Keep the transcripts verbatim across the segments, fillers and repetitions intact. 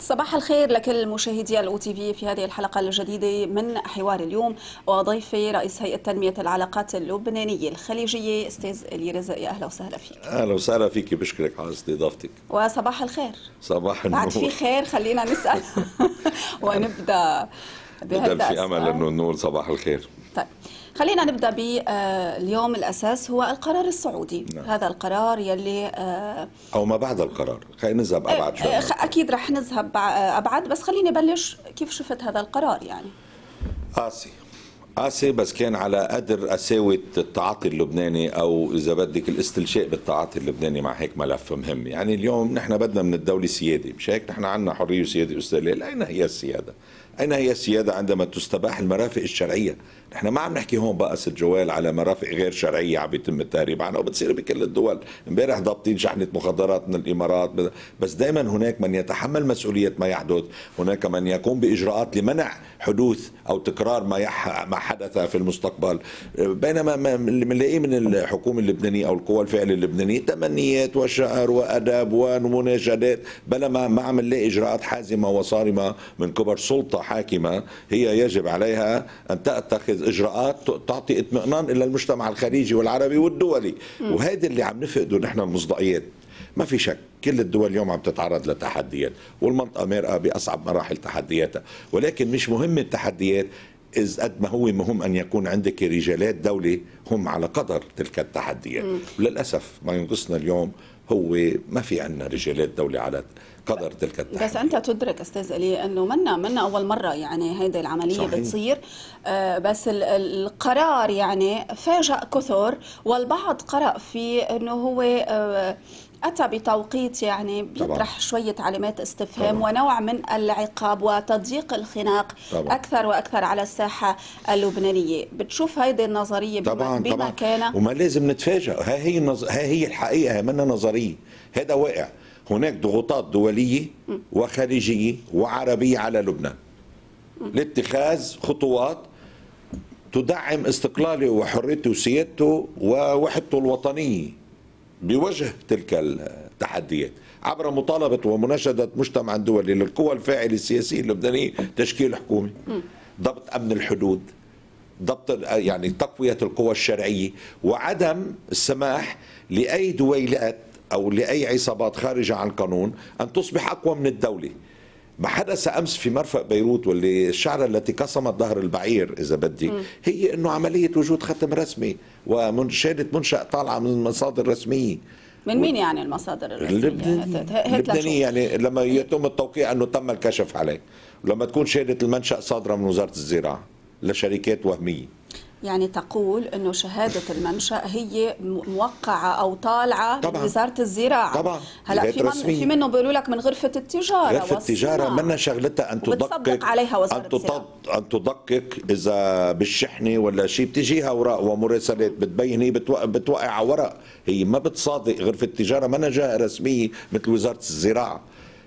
صباح الخير لكل مشاهدي الأو تي في في هذه الحلقة الجديدة من حوار اليوم، وضيفي رئيس هيئة تنمية العلاقات اللبنانية الخليجية أستاذ إلي رزق. يا أهلا وسهلا فيك. أهلا وسهلا فيك، بشكرك على استضافتك. وصباح الخير. صباح النور. بعد في خير، خلينا نسأل ونبدأ بهذا. في أمل أنه النور. صباح الخير. طيب خلينا نبدأ باليوم. الأساس هو القرار السعودي. نعم. هذا القرار يلي أو ما بعد القرار، خلينا نذهب أبعد شوي. أكيد رح نذهب أبعد، بس خليني بلش كيف شفت هذا القرار. يعني قاسي قاسي، بس كان على قدر قساوة التعاطي اللبناني، أو إذا بدك الاستلشاء بالتعاطي اللبناني مع هيك ملف مهم. يعني اليوم نحن بدنا من الدولة سيادة، مش هيك؟ نحن عندنا حرية وسيادة استقلالية. أين هي السيادة؟ أين هي السيادة عندما تستباح المرافق الشرعية؟ نحن ما عم نحكي هون بقى ست جوال على مرافق غير شرعية عم يتم التهريب عنها، وبتصير بكل الدول. امبارح ضابطين شحنة مخدرات من الإمارات، بس دائما هناك من يتحمل مسؤولية ما يحدث، هناك من يقوم بإجراءات لمنع حدوث أو تكرار ما ما حدث في المستقبل. بينما اللي بنلاقيه من الحكومة اللبنانية أو القوى الفعل اللبنانية تمنيات وشعر وأداب ومناشدات، بلا ما ما عم نلاقي إجراءات حازمة وصارمة من قبل سلطة حاكمة هي يجب عليها أن تتخذ إجراءات تعطي اطمئنان إلى المجتمع الخليجي والعربي والدولي. وهذا اللي عم نفقده نحن، المصداقيات. ما في شك كل الدول اليوم عم تتعرض لتحديات، والمنطقة مرأة بأصعب مراحل تحدياتها، ولكن مش مهم التحديات إذ قد ما هو مهم أن يكون عندك رجالات دولة هم على قدر تلك التحديات. وللأسف ما ينقصنا اليوم هو ما في عندنا رجالات دولة على قدر تلك التحديات. بس أنت تدرك أستاذ إلي أنه منا منا أول مرة يعني هيدي العملية. صحيح. بتصير آه بس القرار يعني فاجأ كثر، والبعض قرأ فيه أنه هو آه أتى بتوقيت يعني بيطرح شوية علامات استفهام طبعا، ونوع من العقاب وتضييق الخناق طبعا أكثر وأكثر على الساحة اللبنانية. بتشوف هيدي النظرية طبعا بما كان، وما لازم نتفاجأ. ها هي النظ... ها هي الحقيقة، هي منا نظرية، هذا واقع. هناك ضغوطات دولية وخارجية وعربية على لبنان لاتخاذ خطوات تدعم استقلاله وحريته وسيادته ووحدته الوطنية بوجه تلك التحديات، عبر مطالبة ومناشدة مجتمع دولي للقوى الفاعلة السياسية اللبنانية تشكيل حكومة، ضبط أمن الحدود، ضبط يعني تقوية القوى الشرعية، وعدم السماح لأي دويلات أو لأي عصابات خارجة عن القانون أن تصبح أقوى من الدولة. ما حدث أمس في مرفق بيروت، واللي الشعرة التي قصمت ظهر البعير إذا بدي، هي أنه عملية وجود ختم رسمي ومنشأة منشأ طالعة من مصادر رسمية. من مين يعني المصادر الرسمية؟ اللبنانية. يعني لما يتم التوقيع أنه تم الكشف عليه، ولما تكون شهادة المنشأ صادرة من وزارة الزراعة لشركات وهمية. يعني تقول انه شهاده المنشا هي موقعه او طالعه من وزاره الزراعه. طبعا هلا في من في منه بيقولوا لك من غرفه التجاره. غرفه التجاره منا شغلتها ان تدقق عليها وزاره الزراعه، ان تدقق اذا بالشحنه ولا شيء بتجيها اوراق ومراسلات بتبين. هي بتوقع على ورق، هي ما بتصادق. غرفه التجاره منا جهه رسميه مثل وزاره الزراعه،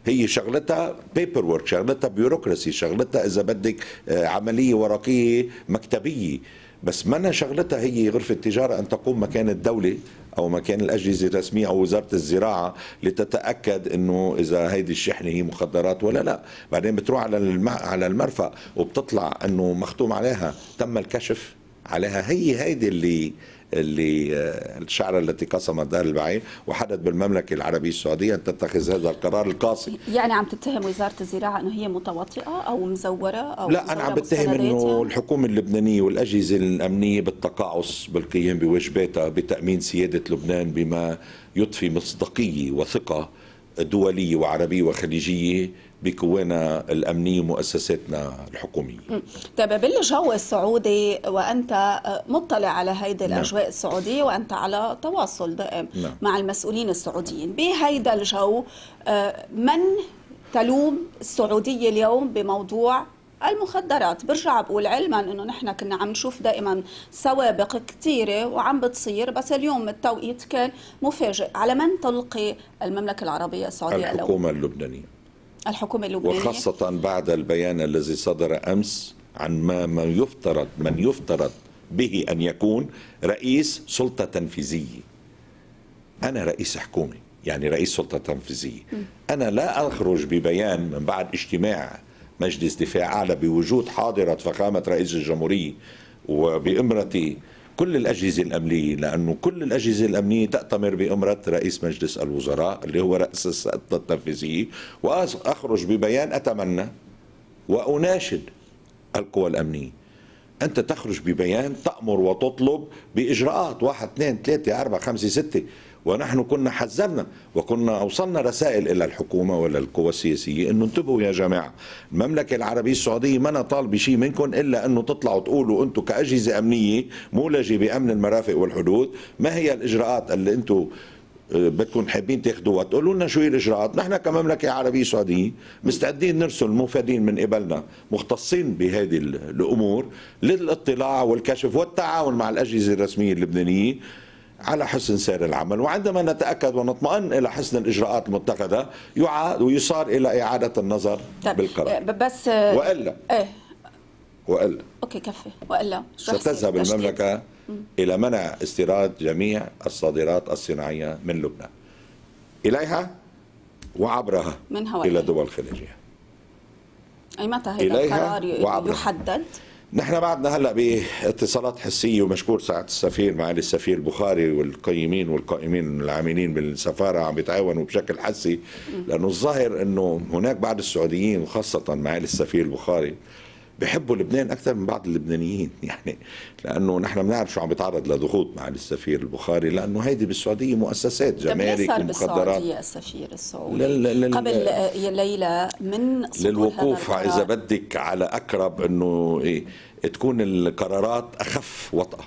هي شغلتها بيبر ورك، شغلتها بيروقراسي، شغلتها اذا بدك عمليه ورقيه مكتبيه. بس منا شغلتها هي غرفة التجارة أن تقوم مكان الدولة أو مكان الأجهزة الرسمية أو وزارة الزراعة لتتأكد أنه إذا هيدي الشحنة هي مخدرات ولا لا. بعدين بتروح على على المرفأ وبتطلع أنه مختوم عليها تم الكشف عليها. هي هيدي اللي اللي الشعرة التي قسمت دار البعير، وحدث بالمملكة العربية السعودية أن تتخذ هذا القرار القاسي. يعني عم تتهم وزارة الزراعة أنه هي متواطئة أو مزورة أو لا؟ مزورة أنا عم بتهم أنه الحكومة اللبنانية والأجهزة الأمنية بالتقاعس بالقيام بواجباتها بتأمين سيادة لبنان بما يضفي مصداقية وثقة دولية وعربية وخليجية بكواننا الأمنية ومؤسساتنا الحكومية. طيب بالجو السعودي وأنت مطلع على هيدي الأجواء السعودية، وأنت على تواصل دائم لا. مع المسؤولين السعوديين بهيدا الجو، من تلوم السعودية اليوم بموضوع المخدرات؟ برجع بقول علما انه نحن كنا عم نشوف دائما سوابق كثيره وعم بتصير، بس اليوم التوقيت كان مفاجئ. على من تلقي المملكه العربيه السعوديه؟ الحكومه اللبنانيه. الحكومه اللبنانيه، وخاصه بعد البيان الذي صدر امس عن ما ما يفترض من يفترض به ان يكون رئيس سلطه تنفيذيه. انا رئيس حكومه، يعني رئيس سلطة تنفيذية. أنا لا أخرج ببيان من بعد اجتماع مجلس دفاع أعلى بوجود حاضرة فخامة رئيس الجمهورية وبإمرتي كل الأجهزة الأمنية، لأنه كل الأجهزة الأمنية تأتمر بإمرة رئيس مجلس الوزراء اللي هو رئيس السلطة التنفيذية، وأخرج ببيان أتمنى وأناشد القوى الأمنية. أنت تخرج ببيان تأمر وتطلب بإجراءات واحد اثنين ثلاثة أربعة خمسة ستة، ونحن كنا حذرنا وكنا أوصلنا رسائل إلى الحكومة وإلى القوى السياسية أنه انتبهوا يا جماعة، المملكة العربية السعودية ما أنا طالب شيء منكم إلا أنه تطلعوا تقولوا أنتم كأجهزة أمنية مولجة بأمن المرافق والحدود ما هي الإجراءات اللي أنتم بدكم حابين تاخذوها، تقولوا لنا شو هي الاجراءات، نحن كمملكه عربيه سعوديه مستعدين نرسل مفادين من قبلنا مختصين بهذه الامور للاطلاع والكشف والتعاون مع الاجهزه الرسميه اللبنانيه على حسن سير العمل، وعندما نتاكد ونطمئن الى حسن الاجراءات المتخذه يعاد ويصار الى اعاده النظر بالقرار. بس والا ايه والا اوكي كفي والا ستذهب المملكه إلى منع استيراد جميع الصادرات الصناعية من لبنان إليها وعبرها من إلى دول خليجية. أي متى هذا القرار يحدد؟ نحن بعدنا هلأ باتصالات حسية، ومشكور سعادة السفير معالي السفير البخاري والقيمين والقائمين العاملين بالسفارة عم بيتعاونوا بشكل حسي، لأنه الظاهر أنه هناك بعض السعوديين وخاصة معالي السفير البخاري بحبوا لبنان أكثر من بعض اللبنانيين، يعني لأنه نحن بنعرف شو عم بيتعرض لضغوط معالي السفير البخاري، لأنه هيدي بالسعودية مؤسسات جمارك ومخدرات. السفير السعودي لل... لل... قبل ليلة من للوقوف إذا بدك على أقرب أنه إيه؟ تكون القرارات أخف وطأة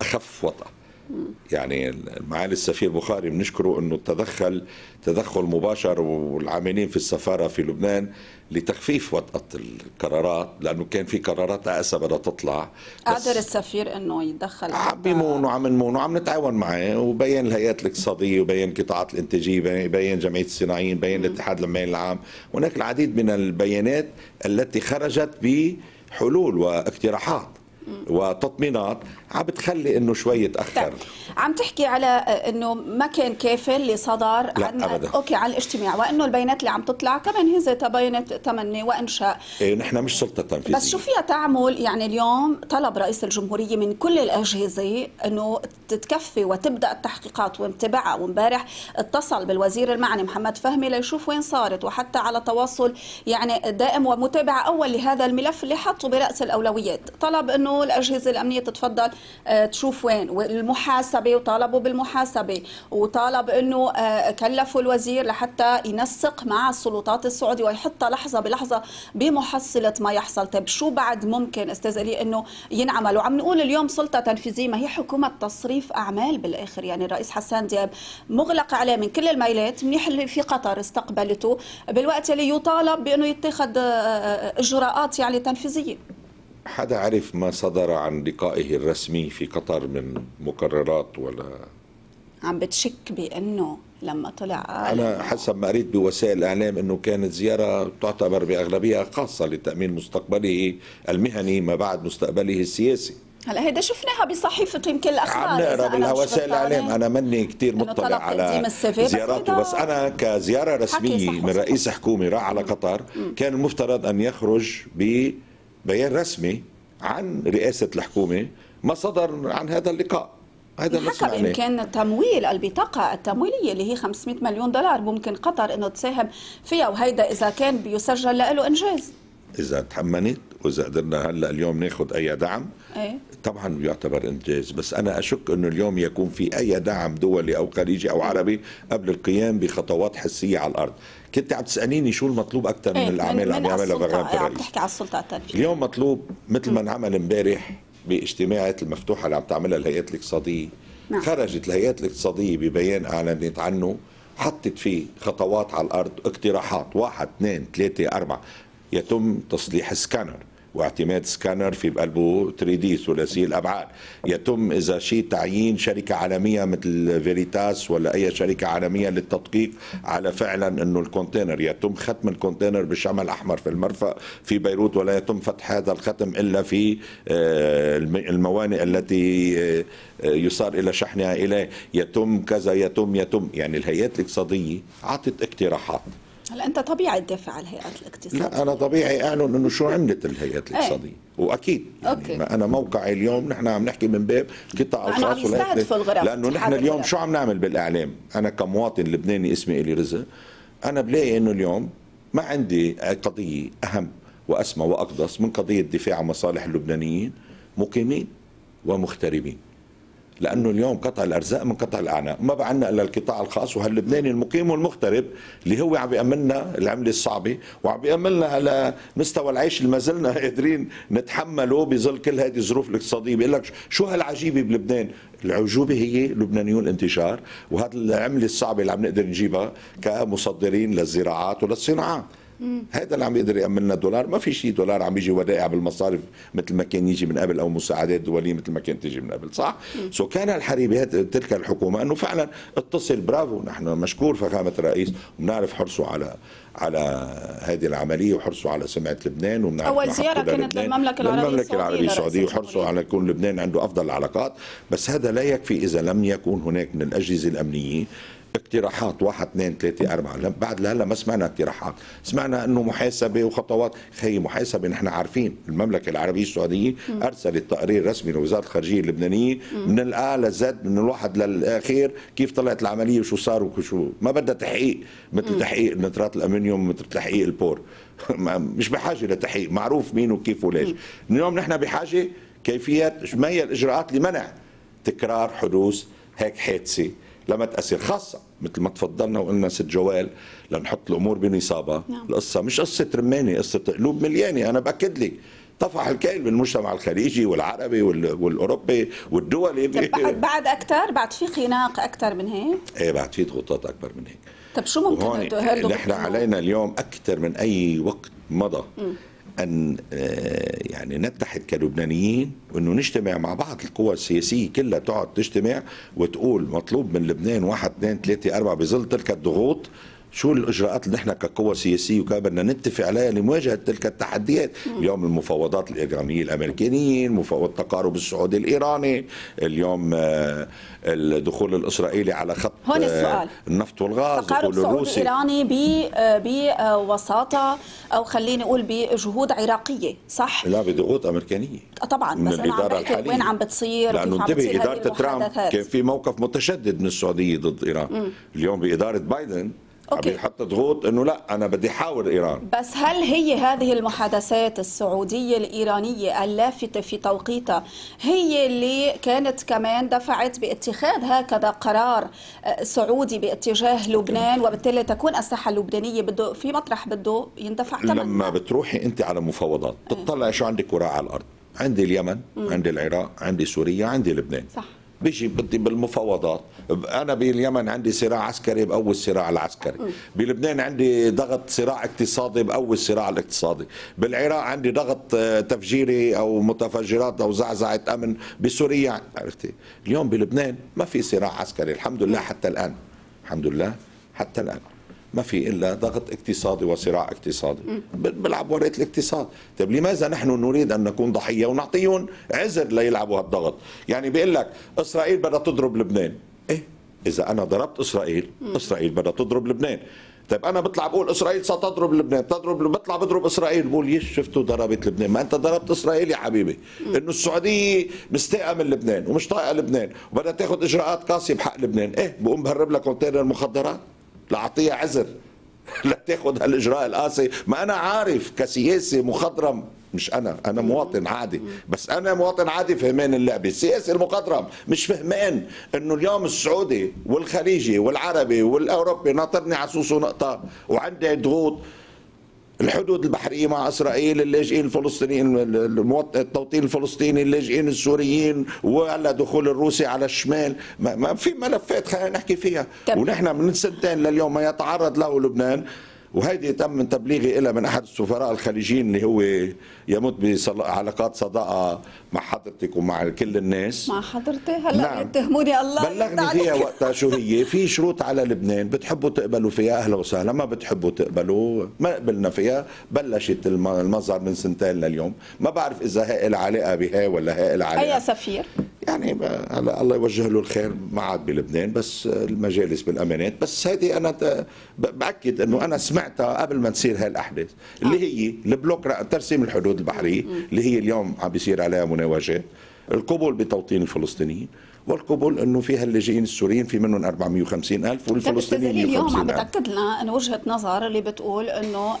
أخف وطأة. يعني معالي السفير بخاري بنشكره انه تدخل تدخل مباشر والعاملين في السفاره في لبنان لتخفيف وطأة القرارات، لانه كان في قرارات أقسى بدها تطلع. قادر السفير انه يتدخل؟ عم بيمون وعم نمون وعم نتعاون معاه، وبين الهيئات الاقتصاديه وبين القطاعات الانتاجيه، بين جمعيه الصناعيين، بين الاتحاد العمال العام، هناك العديد من البيانات التي خرجت بحلول واقتراحات وتطمينات عم بتخلي انه شوي تاخر. عم تحكي على انه ما كان كافي اللي صدر عن اوكي على الاجتماع، وانه البيانات اللي عم تطلع كمان هي تبينت تمني وانشاء. إيه نحن مش سلطه تنفيذيه، بس شو فيها تعمل؟ يعني اليوم طلب رئيس الجمهوريه من كل الاجهزه انه تتكفي وتبدا التحقيقات وانتباعها، وامبارح اتصل بالوزير المعني محمد فهمي ليشوف وين صارت، وحتى على تواصل يعني دائم ومتابعه اول لهذا الملف اللي حطوا براس الاولويات. طلب انه الأجهزة الأمنية تتفضل تشوف وين، والمحاسبة وطالبوا بالمحاسبة، وطالب أنه كلفوا الوزير لحتى ينسق مع السلطات السعودية ويحطها لحظة بلحظة بمحصلة ما يحصل. طيب شو بعد ممكن أستاذ علي أنه ينعمل؟ وعم نقول اليوم سلطة تنفيذية، ما هي حكومة تصريف أعمال بالآخر. يعني الرئيس حسان دياب مغلق عليه من كل الميلات، منيح اللي في قطر استقبلته، بالوقت اللي يطالب بأنه يتخذ إجراءات يعني تنفيذية. حدا عرف ما صدر عن لقائه الرسمي في قطر من مقررات ولا؟ عم بتشك بأنه لما طلع أنا حسب ما قريت بوسائل الإعلام أنه كانت زيارة تعتبر بأغلبية خاصة لتأمين مستقبله المهني ما بعد مستقبله السياسي. هلا هيدا شفناها بصحيفه يمكن الاخبار، عم نقرا بالوسائل الاعلام، انا مني كثير مطلع على زياراته، بس انا كزياره رسميه من رئيس حكومه راح على قطر كان المفترض ان يخرج ب بيان رسمي عن رئاسة الحكومة، ما صدر عن هذا اللقاء. هذا حسب بإمكان التمويل، البطاقة التمويلية اللي هي خمسمئة مليون دولار ممكن قطر إنه تساهم فيها، وهيدا إذا كان بيسجل له إنجاز. إذا تحملت وإذا قدرنا هلا اليوم ناخذ أي دعم أي؟ طبعا بيعتبر إنجاز، بس أنا أشك إنه اليوم يكون في أي دعم دولي أو خليجي أو عربي قبل القيام بخطوات حسية على الأرض. كنت عم تسأليني شو المطلوب أكثر من الأعمال عم يعملها برغم الرئيس؟ بتحكي على السلطة التنفيذية. اليوم مطلوب مثل ما انعمل امبارح باجتماعات المفتوحة اللي عم تعملها الهيئات الاقتصادية، نعم. خرجت الهيئات الاقتصادية ببيان أعلنت عنه، حطت فيه خطوات على الأرض، اقتراحات واحد اثنين ثلاثة أربعة، يتم تصليح سكانر، واعتماد سكانر في قلبه ثري دي ثلاثي الابعاد. يتم اذا شيء تعيين شركه عالميه مثل فيريتاس ولا اي شركه عالميه للتدقيق على فعلا انه الكونتينر يتم ختم الكونتينر بالشمع الاحمر في المرفأ في بيروت، ولا يتم فتح هذا الختم الا في الموانئ التي يصار الى شحنها اليه. يتم كذا يتم يتم يعني الهيئات الاقتصاديه اعطت اقتراحات. هلا انت طبيعي تدافع على الهيئات الاقتصاديه؟ لا انا طبيعي اعلن انه شو عملت الهيئات الاقتصاديه. أي. واكيد يعني أوكي. ما انا موقعي اليوم نحن عم نحكي من باب قطاع الخاص لانه نحن اليوم الغرب. شو عم نعمل بالاعلام؟ انا كمواطن لبناني اسمي الي رزق، انا بلاقي انه اليوم ما عندي قضيه اهم واسمى واقدس من قضيه الدفاع عن مصالح اللبنانيين مقيمين ومغتربين، لانه اليوم قطع الارزاق من قطع الاعناق، ما بعنا الا القطاع الخاص وهاللبناني المقيم والمغترب اللي هو عم بيأملنا العمله الصعبه وعم بيأملنا على مستوى العيش اللي ما زلنا قادرين نتحمله بظل كل هذه الظروف الاقتصاديه. بيقول لك شو هالعجيبه بلبنان؟ العجوبه هي لبنانيون الانتشار وهذه العمله الصعبه اللي عم نقدر نجيبها كمصدرين للزراعات وللصناعات. هذا اللي عم يقدر يأملنا دولار، ما في شيء دولار عم يجي ودائع بالمصارف مثل ما كان يجي من قبل او مساعدات دوليه مثل ما كانت تيجي من قبل، صح؟ سو كان الحريبات تلك الحكومه انه فعلا اتصل برافو، نحن مشكور فخامه الرئيس وبنعرف حرصه على على هذه العمليه وحرصه على سمعه لبنان وبنعرف اول زياره كانت للمملكه العربيه المملكه العربيه السعوديه وحرصه على يكون لبنان عنده افضل العلاقات، بس هذا لا يكفي اذا لم يكون هناك من الاجهزه الامنيه اقتراحات واحد اثنين ثلاثة أربعة. بعد لهلا ما سمعنا اقتراحات، سمعنا انه محاسبة وخطوات، خي محاسبة نحن عارفين المملكة العربية السعودية م. أرسلت تقرير رسمي لوزارة الخارجية اللبنانية م. من الآ للزد من الواحد للأخير كيف طلعت العملية وشو صار وشو ما بدها تحقيق مثل م. تحقيق نترات الأمونيوم مثل تحقيق البور مش بحاجة لتحقيق، معروف مين وكيف وليش. اليوم نحن بحاجة كيفية ما هي الإجراءات لمنع تكرار حدوث هيك حادثة لما تأثر، خاصة مثل ما تفضلنا وقلنا ست جوال لنحط الأمور بنصابها. نعم. القصة مش قصة رماني، قصة قلوب مليانة. أنا بأكد لك طفح الكيل بالمجتمع الخليجي والعربي والأوروبي والدولي. بعد بعد أكثر، بعد في خناق أكثر من هيك؟ إيه بعد في ضغوطات أكبر من هيك. طب شو ممكن هدول؟ نحن علينا اليوم أكثر من أي وقت مضى م. أن يعني نتحد كلبنانيين وأنه نجتمع مع بعض، القوى السياسية كلها تقعد تجتمع وتقول مطلوب من لبنان واحد اثنين ثلاثة أربعة بظل تلك الضغوط شو الإجراءات اللي نحن كقوى سياسية وكبدنا نتفق عليها لمواجهة تلك التحديات. اليوم المفاوضات الإيرانية الأمريكانية، المفاوض تقارب السعودي الإيراني، اليوم الدخول الإسرائيلي على خط هون السؤال. النفط والغاز، تقارب السعودي الإيراني بوساطة أو خليني أقول بجهود عراقية، صح؟ لا بضغوط أمريكانية طبعا، بس أنا عم بحكي وين عم بتصير، لأنه انتبه إدارة ترامب كان في موقف متشدد من السعودية ضد إيران. م. اليوم بإدارة بايدن أوكي. عم يحط ضغوط انه لا انا بدي احاور ايران. بس هل هي هذه المحادثات السعوديه الايرانيه اللافته في توقيتها هي اللي كانت كمان دفعت باتخاذ هكذا قرار سعودي باتجاه لبنان، وبالتالي تكون الساحه اللبنانيه بده في مطرح بده يندفع ثمن؟ لما بتروحي انت على مفاوضات بتطلعي شو عندك وراء على الارض، عندي اليمن، م. عندي العراق، عندي سوريا، عندي لبنان، صح؟ بيجي بدي بالمفاوضات، انا باليمن عندي صراع عسكري بقوي الصراع العسكري، بلبنان عندي ضغط صراع اقتصادي بقوي الصراع الاقتصادي، بالعراق عندي ضغط تفجيري او متفجرات او زعزعه امن، بسوريا عرفتي، اليوم بلبنان ما في صراع عسكري الحمد لله حتى الان، الحمد لله حتى الان ما في الا ضغط اقتصادي وصراع اقتصادي، بيلعب ورقه الاقتصاد. طيب لماذا نحن نريد ان نكون ضحيه ونعطيهم عذر ليلعبوا هالضغط؟ يعني بيقول لك اسرائيل بدها تضرب لبنان، ايه اذا انا ضربت اسرائيل اسرائيل بدها تضرب لبنان. طيب انا بطلع بقول اسرائيل ستضرب لبنان، تضرب بطلع بضرب اسرائيل، بقول يش شفتوا ضربت لبنان، ما انت ضربت اسرائيل يا حبيبي، انه السعوديه مستاءه من لبنان ومش طايقه لبنان وبدها تاخذ اجراءات قاسيه بحق لبنان، ايه بقوم بهرب لها كونتينر مخدرات لأعطيها عذر لا تاخذ هالاجراء القاسي. ما انا عارف كسياسي مخضرم، مش انا انا مواطن عادي، بس انا مواطن عادي فهمان اللعبه، السياسي المخضرم مش فهمان انه اليوم السعودي والخليجي والعربي والاوروبي ناطرني عصوص ونقطه وعندي ضغوط الحدود البحريه مع اسرائيل، اللاجئين الفلسطينيين، التوطين الفلسطيني، اللاجئين السوريين، وهلا دخول الروسي على الشمال، ما في ملفات خلينا نحكي فيها. ونحن من سنتين لليوم ما يتعرض له لبنان وهيدي تم تبليغي إلى من أحد السفراء الخليجيين اللي هو يمت بعلاقات صداقة مع حضرتك ومع كل الناس. مع حضرتي هلا يتهموني الله. بلغني فيها وقتها شو هي، في شروط على لبنان بتحبوا تقبلوا فيها أهلا وسهلا، ما بتحبوا تقبلوا ما قبلنا فيها. بلشت المظهر من سنتين لليوم، ما بعرف إذا هي لها علاقة بها ولا هي لها علاقة. أي سفير؟ يعني هلا الله يوجه له الخير ما عاد بلبنان، بس المجالس بالأمانات، بس هذه أنا بأكد إنه أنا سمعت قبل ما تصير هاي الأحداث اللي هي البلوك ترسيم الحدود البحرية اللي هي اليوم عم بيصير عليها مناوشات، القبول بتوطين الفلسطينيين والقبول انه فيها اللاجئين السوريين في منهم أربعمئة وخمسين ألف والفلسطينيين مئة وخمسين ألف. اليوم عم بتاكد لنا انه وجهه نظر اللي بتقول انه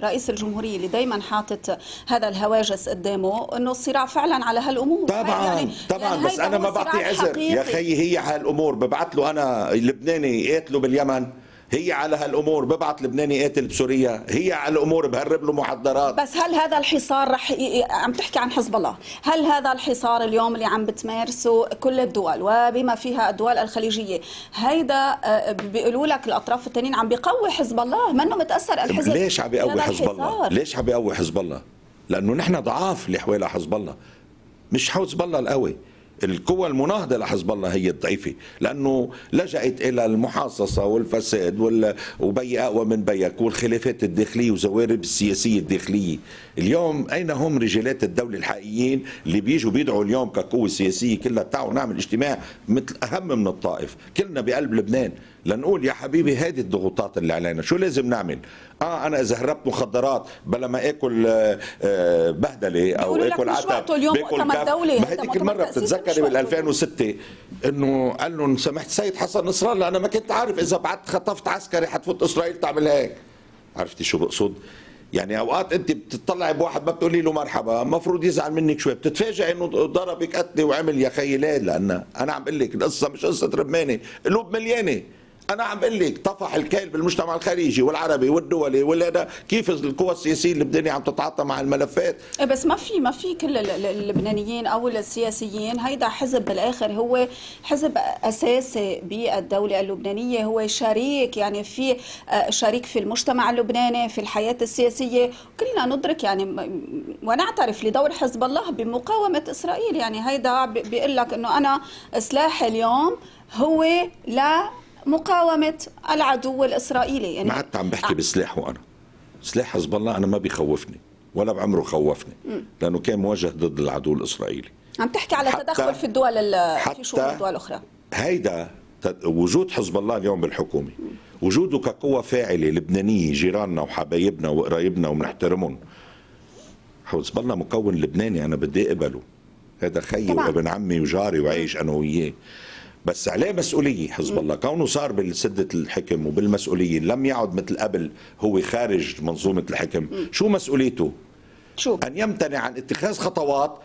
رئيس الجمهوريه اللي دائما حاطط هذا الهواجس قدامه انه الصراع فعلا على هالامور. طبعا يعني طبعا يعني بس انا ما بعطي عذر يا خيي، هي هالامور ببعث له انا لبناني يقاتله باليمن، هي على هالامور ببعث لبناني يقاتل بسوريا، هي على الامور بهرب له محضرات. بس هل هذا الحصار رح ي... عم تحكي عن حزب الله، هل هذا الحصار اليوم اللي عم بتمارسه كل الدول وبما فيها الدول الخليجيه، هيدا بيقولوا لك الاطراف الثانيين عم بيقوي حزب الله، منه متاثر الحزب؟ ليش عم بيقوي حزب الله؟ ليش عم بيقوي حزب الله؟ لانه نحن ضعاف اللي حوالي حزب الله، مش حزب الله القوي، القوى المناهضه لحزب الله هي الضعيفه، لانه لجأت الى المحاصصه والفساد وال... وبي اقوى من بيك والخلافات الداخليه وزوارب السياسيه الداخليه. اليوم اين هم رجالات الدوله الحقيقيين اللي بيجوا بيدعوا اليوم كقوه سياسيه كلها تعالوا نعمل اجتماع مثل اهم من الطائف، كلنا بقلب لبنان لنقول يا حبيبي هذه الضغوطات اللي علينا، شو لازم نعمل؟ اه انا اذا هربت مخدرات بلا ما اكل آه بهدله او اكل عتب باكل كف. ما هذيك المره بتتذكري بال ألفين وستة انه قال لهم سمحت سيد حسن نصر الله انا ما كنت عارف اذا بعت خطفت عسكري حتفوت اسرائيل تعمل هيك. عرفتي شو بقصد؟ يعني اوقات انت بتطلعي بواحد ما بتقولي له مرحبا، المفروض يزعل منك شوي، بتتفاجئ انه ضربك قتله وعمل يا خيي ليه؟ لان انا عم بقول لك القصه مش قصه ربماني، قلوب مليانه. أنا عم بقول لك طفح الكيل بالمجتمع الخليجي والعربي والدولي ولا كيف القوى السياسية اللبنانية عم تتعاطى مع الملفات. بس ما في ما في كل اللبنانيين أو السياسيين، هيدا حزب بالآخر هو حزب أساسي بالدولة اللبنانية، هو شريك يعني في شريك في المجتمع اللبناني في الحياة السياسية، كلنا ندرك يعني ونعترف لدور حزب الله بمقاومة إسرائيل. يعني هيدا بيقول لك إنه أنا سلاحي اليوم هو لا مقاومة العدو الإسرائيلي. يعني ما عدت عم بحكي بسلاح، وأنا سلاح حزب الله أنا ما بيخوفني ولا بعمره خوفني، لأنه كان موجه ضد العدو الإسرائيلي. عم تحكي على تدخل في الدول في شؤون الدول الأخرى. هيدا وجود حزب الله اليوم بالحكومة، وجوده كقوة فاعلة لبنانية جيراننا وحبايبنا وقرايبنا وبنحترمهم. حزب الله مكون لبناني أنا بدي أقبله، هذا خيي وابن عمي وجاري وعيش أنا وياه، بس عليه مسؤولية حزب الله، كونه صار بالسدة الحكم وبالمسؤولية لم يعد مثل قبل هو خارج منظومة الحكم. شو مسؤوليته؟ شو؟ أن يمتنع عن اتخاذ خطوات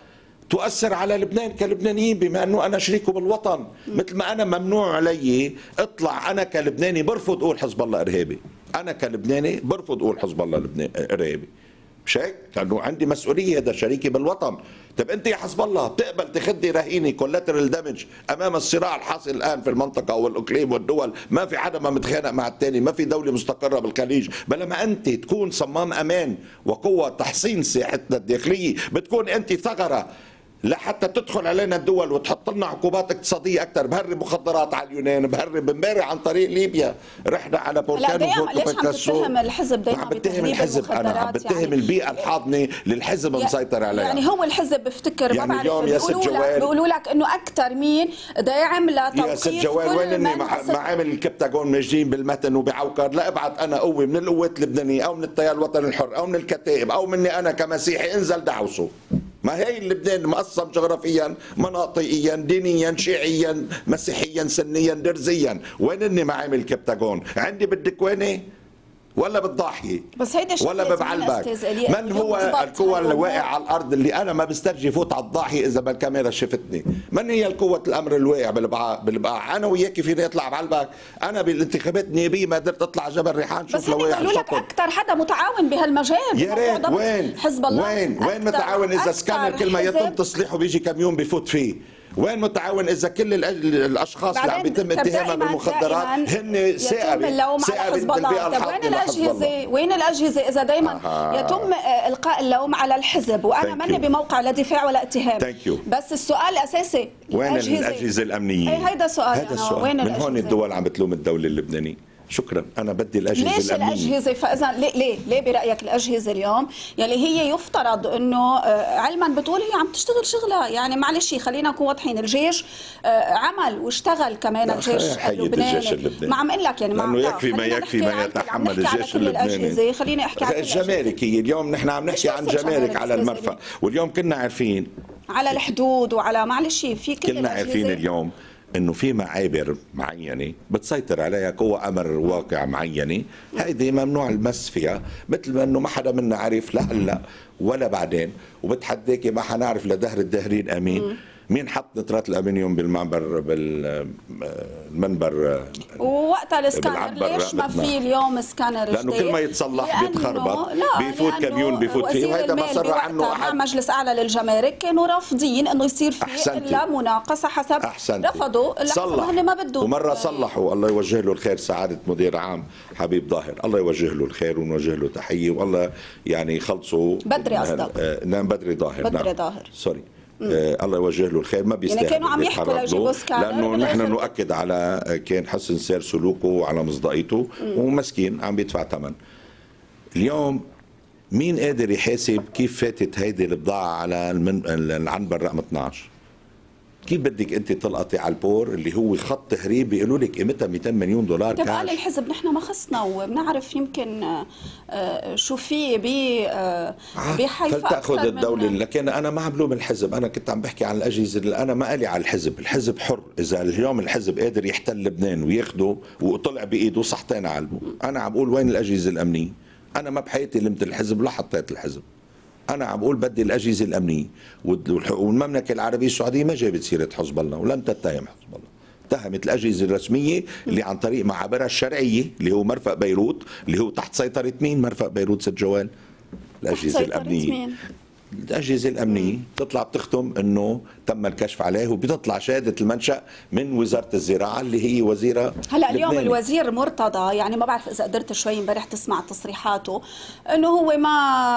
تؤثر على لبنان كلبنانيين، بما أنه أنا شريكه بالوطن. مثل ما أنا ممنوع علي أطلع أنا كلبناني برفض أقول حزب الله إرهابي، أنا كلبناني برفض أقول حزب الله لبناني إرهابي، مش هيك؟ لأنه عندي مسؤولية، هذا شريكي بالوطن. طب أنت يا حزب الله بتقبل تخدي رهينة كولاترال دامج أمام الصراع الحاصل الآن في المنطقة والإقليم والدول، ما في حدا ما متخانق مع الثاني، ما في دولة مستقرة بالخليج، بلا ما أنت تكون صمام أمان وقوة تحصين ساحتنا الداخلية، بتكون أنت ثغرة لحتى تدخل علينا الدول وتحط لنا عقوبات اقتصادية أكثر، بهرب مخدرات على اليونان، بهرب امبارح عن طريق ليبيا، رحنا على بوركانو وفوتوبكاسو. ليش عم بتتهم الحزب دايما؟ عم بتتهم الحزب، أنا عم بتتهم يعني البيئة الحاضنة للحزب مسيطر عليها. يعني هو الحزب بفتكر يعني ما بعرف بيقولوا بيقولوا لك إنه أكثر مين داعم لتوقيف يا ست جوال، وين إني معامل الكبتاغون ماشيين بالمتن وبعوكر؟ لا ابعت أنا قوة من القوات اللبنانية أو من التيار الوطني الحر أو من الكتائب أو مني أنا كمسيحي، انزل دعوسه. ما هي لبنان مقسم جغرافيا، مناطقيا، دينيا، شيعيا، مسيحيا، سنيا، درزيا، وين اني معامل كبتاغون؟ عندي بالدكوانه ولا بالضاحيه ولا ببعلبك؟ من هو القوة الواقع على الارض اللي انا ما بسترجي فوت على الضاحيه اذا ما الكاميرا شفتني؟ من هي القوة الامر الواقع بالبقاع؟ بالبقاع انا وياك فينا نطلع بعلبك، انا بالانتخابات النيابيه ما قدرت اطلع جبل ريحان شوف لواقع. بس لك اكثر حدا متعاون بهالمجال يا ريت. وين حزب الله؟ وين وين متعاون؟ اذا سكانر كل ما يتم تصليحه بيجي كم يوم بفوت فيه، وين متعاون اذا كل الاشخاص اللي عم بيتم اتهامهم بالمخدرات هن ثائر ثائر بالبيئه الحرة؟ وين الاجهزه؟ وين الاجهزه اذا دائما آه. يتم القاء اللوم على الحزب؟ وانا ماني بموقع لا دفاع ولا اتهام، بس السؤال الاساسي وين الاجهزه, الأجهزة الامنيه؟ اي هيدا سؤال هيدا السؤال. وين من هون الدول عم بتلوم الدوله اللبنانيه؟ شكرا، انا بدي الاجهزه ليش الامنيه. ليش الاجهزه؟ فاذا ليه ليه ليه برايك الاجهزه اليوم يلي هي يفترض انه علما بتقول هي عم تشتغل شغله، يعني معلش خلينا نكون واضحين، الجيش عمل واشتغل كمان الجيش اللبناني، ما عم اقول لك يعني ما يكفي ما يكفي ما يتحمل الجيش اللبناني. خليني احكي عن الجماركيه، اليوم نحن عم نحكي عن جمارك على المرفأ، واليوم كنا عارفين على الحدود وعلى معلش في كل كنا عارفين اليوم انه في معابر معينه بتسيطر عليها قوة امر واقع معينه، هيدي ممنوع المس فيها، مثل ما انه ما حدا منا عرف لا هلا ولا بعدين، وبتحديكي ما حنعرف لدهر الدهرين امين مين حط نترات الامونيوم بالمنبر بالمنبر ووقتها الاسكانر. ليش ما في اليوم اسكانر جديد؟ لانه كل ما يتصلح بيتخربط، بيفوت كميون بيفوت فيه، وهذا ما صار عنه احد. مجلس اعلى للجمارك كانوا رافضين انه يصير في الا مناقصه حسب أحسنتي. رفضوا صلح هن ما بدهم، ومره صلحوا الله يوجه له الخير سعاده مدير عام حبيب ظاهر، الله يوجه له الخير ونوجه له تحيه، والله يعني يخلصوا بدري قصدك نعم بدري ظاهر بدري ظاهر سوري آه الله يوجه له الخير ما بيستاهل يعني كانوا عم يحكوا ليجيبوا سكانر لانه نحن نؤكد على كان حسن سير سلوكه وعلى مصداقيته ومسكين عم بيدفع ثمن. اليوم مين قادر يحاسب كيف فاتت هيدي البضاعه على المن... العنبر رقم اثنعش؟ كيف بدك انت تلقطي على البور اللي هو خط تهريب بيقولوا لك قيمتها مئتين مليون دولار كاش؟ طب قال الحزب نحن ما خصنا وبنعرف يمكن شو في بحيفا فلتاخذ الدوله، لكن انا ما عم لوم الحزب، انا كنت عم بحكي عن الاجهزه، انا ما قالي على الحزب، الحزب حر، اذا اليوم الحزب قادر يحتل لبنان وياخده وطلع بايده صحتين على البو. انا عم بقول وين الاجهزه الامنيه؟ انا ما بحياتي لمت الحزب ولا حطيت الحزب، أنا عم بقول بدي الأجهزة الأمنية، والمملكة العربية السعودية ما جابت سيرة حزب الله ولم تتهم حزب الله، اتهمت الأجهزة الرسمية اللي عن طريق معابرها الشرعية اللي هو مرفأ بيروت، اللي هو تحت سيطرة مين مرفأ بيروت ست جوال؟ الأجهزة الأمنية مين؟ الأجهزة الأمنية بتطلع بتختم إنه تم الكشف عليه، وبتطلع شهادة المنشأ من وزارة الزراعة اللي هي وزيرة هلا اليوم لبناني. الوزير مرتضى يعني ما بعرف إذا قدرت شوي امبارح تسمع تصريحاته إنه هو ما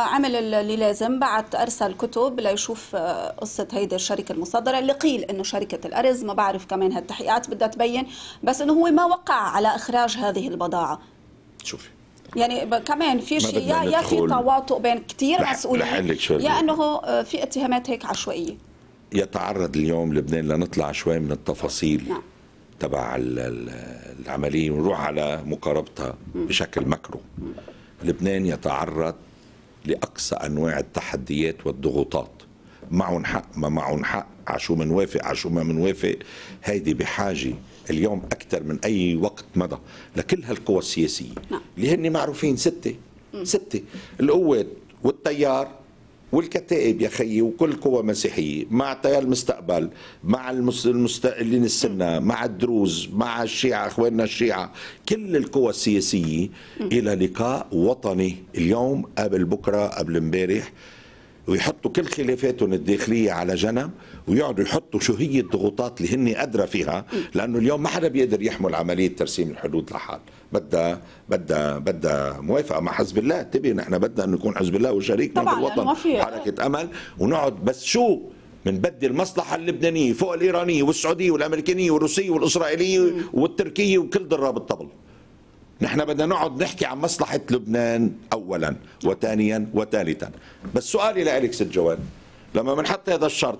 عمل اللي لازم، بعت أرسل كتب ليشوف قصة هيدي الشركة المصدرة اللي قيل إنه شركة الأرز، ما بعرف كمان هالتحقيقات بدها تبين، بس إنه هو ما وقع على إخراج هذه البضاعة. شوفي يعني كمان في شيء يا يا في تواطؤ بين كثير مسؤولين يا انه في اتهامات هيك عشوائيه. يتعرض اليوم لبنان لنطلع شوي من التفاصيل نعم. تبع العمليه ونروح على مقاربتها م. بشكل ماكرو. لبنان يتعرض لاقصى انواع التحديات والضغوطات، معهم حق ما معهم حق، عشو منوافق عشو ما منوافق، هيدي بحاجه اليوم أكثر من أي وقت مضى لكل هالقوى السياسية اللي هن معروفين ستة ستة القوات والتيار والكتائب يا خيي، وكل قوى مسيحية مع تيار المستقبل مع المستقلين السنة مع الدروز مع الشيعة أخواننا الشيعة، كل القوى السياسية إلى لقاء وطني اليوم قبل بكرة قبل امبارح، ويحطوا كل خلافاتهم الداخليه على جنب ويقعدوا يحطوا شو هي الضغوطات اللي هن قادره فيها، لانه اليوم ما حدا بيقدر يحمل عمليه ترسيم الحدود لحال، بدها بدها بدها موافقه مع حزب الله، انتبه نحن بدنا انه يكون حزب الله وشريكنا في الوطن حركه امل، ونقعد بس شو بنبدي المصلحه اللبنانيه فوق الايرانيه والسعوديه والامريكانيه والروسيه والاسرائيليه والتركيه وكل ضراب الطبل. نحن بدنا نقعد نحكي عن مصلحة لبنان أولا وثانيا وثالثا، بس سؤالي لإلك ست جواد، لما بنحط هذا الشرط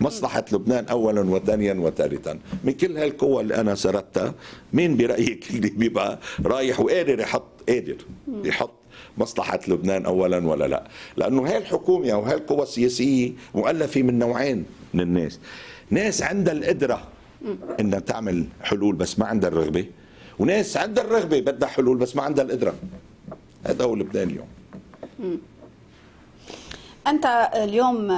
مصلحة لبنان أولا وثانيا وثالثا، من كل هالقوى اللي أنا سردتها مين برأيك اللي بيبقى رايح وقادر يحط قادر يحط مصلحة لبنان أولا ولا لا؟ لأنه هاي الحكومة أو هاي القوى السياسية مؤلفة من نوعين من الناس، ناس عندها القدرة إنها تعمل حلول بس ما عندها الرغبة، وناس عندها الرغبه بدها حلول بس ما عندها القدره. هذا هو لبنان اليوم. أنت اليوم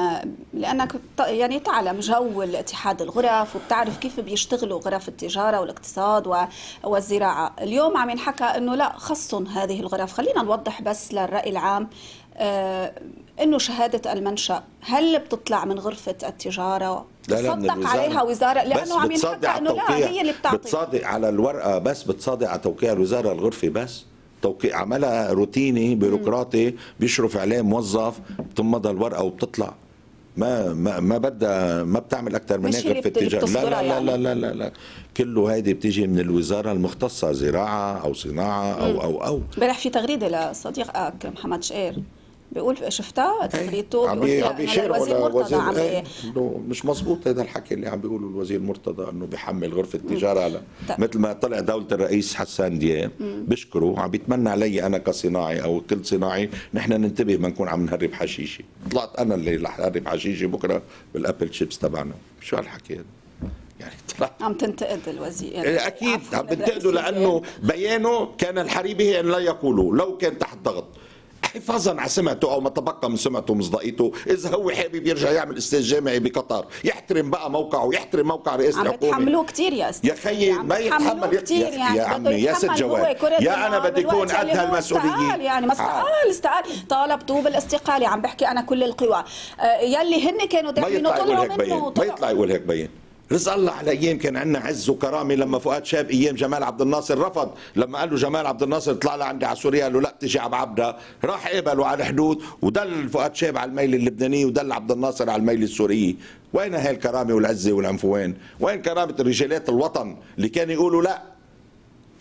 لأنك يعني تعلم جو الاتحاد الغرف وبتعرف كيف بيشتغلوا غرف التجارة والاقتصاد والزراعة، اليوم عم ينحكى أنه لا خصن هذه الغرف، خلينا نوضح بس للرأي العام أنه شهادة المنشأ هل بتطلع من غرفة التجارة؟ لا لا، بتصدق عليها وزارة، لأنه عم ينحكى أنه لا هي اللي بتعطي، بتصادق على الورقة بس، بتصادق على توقيع الوزارة الغرفة بس، توقيع عملها روتيني بيروقراطي بيشرف عليه موظف، بتمضى الورقه وبتطلع، ما ما ما بدها، ما بتعمل اكثر من هيك غرفه التجاره. لا لا, يعني. لا لا لا لا كله هيدي بتيجي من الوزاره المختصه، زراعه او صناعه او مم. او او امبارح في تغريده لصديقك محمد شقير بيقول شفتها تغريدته، بيقول عم بيشيروا للوزير مرتضى ايه. انه مش مزبوط هذا الحكي اللي عم بيقوله الوزير مرتضى انه بيحمل غرفه التجاره على مثل ما طلع دوله الرئيس حسان دياب بشكره، عم بيتمنى علي انا كصناعي او كل صناعي نحن ننتبه ما نكون عم نهرب حشيشه، طلعت انا اللي رح اهرب حشيشه بكره بالابل شيبس تبعنا، شو هالحكي هذا؟ يعني عم تنتقد الوزير يعني اكيد عم بنتقده لانه بيانه كان الحريبه ان لا يقوله لو كان تحت ضغط، حفاظا على سمعته او ما تبقى من سمعته ومصداقيته. اذا هو حابب يرجع يعمل استاذ جامعي بقطر يحترم بقى موقعه ويحترم موقع رئيس الحكومه. عم بتحملوه كتير يا استاذ، يا خيي ما يتحمل كتير يعني، يا عمي يا ست جواد، يا انا بدي اكون قد هالمسؤوليه يعني، ما استقال استقال طالبته بالاستقاله، عم بحكي انا كل القوى يلي هن كانوا داعمينه طلعوا منه، ما يطلع يقول هيك بين. رزق الله على ايام كان عندنا عز وكرامه لما فؤاد شاب ايام جمال عبد الناصر رفض، لما قال له جمال عبد الناصر اطلع لعندي على سوريا قال له لا تجي على عبده، راح قبله على الحدود ودل فؤاد شاب على الميل اللبناني ودل عبد الناصر على الميل السوريه، وين هاي الكرامه والعزه والعنفوان؟ وين كرامه رجالات الوطن اللي كانوا يقولوا لا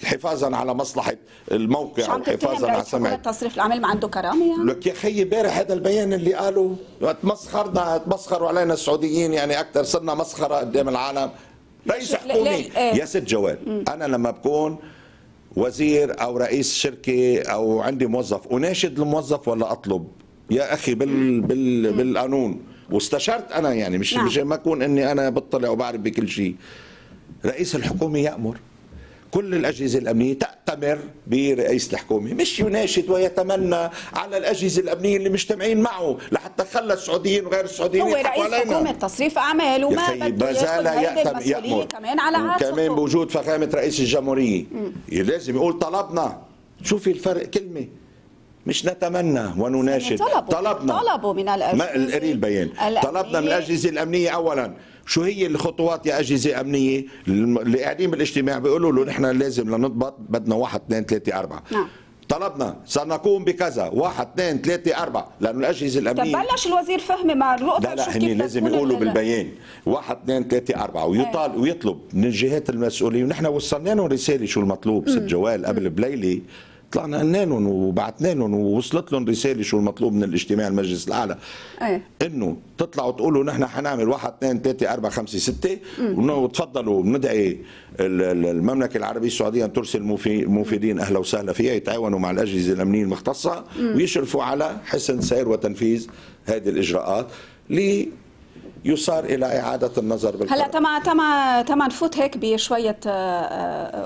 حفاظا على مصلحه الموقع وحفاظا على سمعه تصريف الاعمال؟ ما عنده كرامه يعني؟ لك يا خيي امبارح هذا البيان اللي قاله تمسخرنا، تمسخروا علينا السعوديين يعني اكثر، صرنا مسخره قدام العالم. رئيس حكومي يا ست جواد، انا لما بكون وزير او رئيس شركه او عندي موظف اناشد الموظف ولا اطلب؟ يا اخي بال بال بالقانون، واستشرت انا يعني مش نعم. مش ما اكون اني انا بطلع وبعرف بكل شيء. رئيس الحكومه يامر كل الأجهزة الأمنية تأتمر برئيس الحكومة، مش يناشد ويتمنى على الأجهزة الأمنية اللي مجتمعين معه لحتى خلى السعوديين وغير السعوديين هو رئيس حكومة تصريف أعمال وما بده ياخذ هيدي المسؤولية كمان على عاتقه، كمان بوجود فخامة رئيس الجمهورية لازم يقول طلبنا. شوفي الفرق، كلمة مش نتمنى ونناشد، طلبنا طلبوا من الأجهزة قري البيان، طلبنا من الأجهزة الأمنية أولا شو هي الخطوات يا أجهزة أمنية. اللي قاعدين بالاجتماع بيقولوا له نحن لازم لنضبط بدنا واحد اثنين ثلاثة أربعة، نعم طلبنا سنقوم بكذا واحد اثنين ثلاثة أربعة، لأنه الأجهزة الأمنية بلش الوزير فهمي مع الرؤية، لا لا هني لازم يقولوا بالبيان واحد اثنين ثلاثة أربعة ويطال ايه. ويطلب من الجهات المسؤولية، ونحن وصلنا لهم رسالة شو المطلوب ست جوال قبل بليلة، طلعنا قلنالهم وبعتنالهم ووصلت لهم رساله شو المطلوب من الاجتماع المجلس الاعلى، أيه. انه تطلعوا تقولوا نحن حنعمل واحد اثنين ثلاثه اربعه خمسه سته، وتفضلوا بندعي المملكه العربيه السعوديه ان ترسل موفدين اهلا وسهلا فيها يتعاونوا مع الاجهزه الامنيه المختصه مم. ويشرفوا على حسن سير وتنفيذ هذه الاجراءات لي يصار الى اعاده النظر بالقرار. هلا تما تما تما نفوت هيك بشويه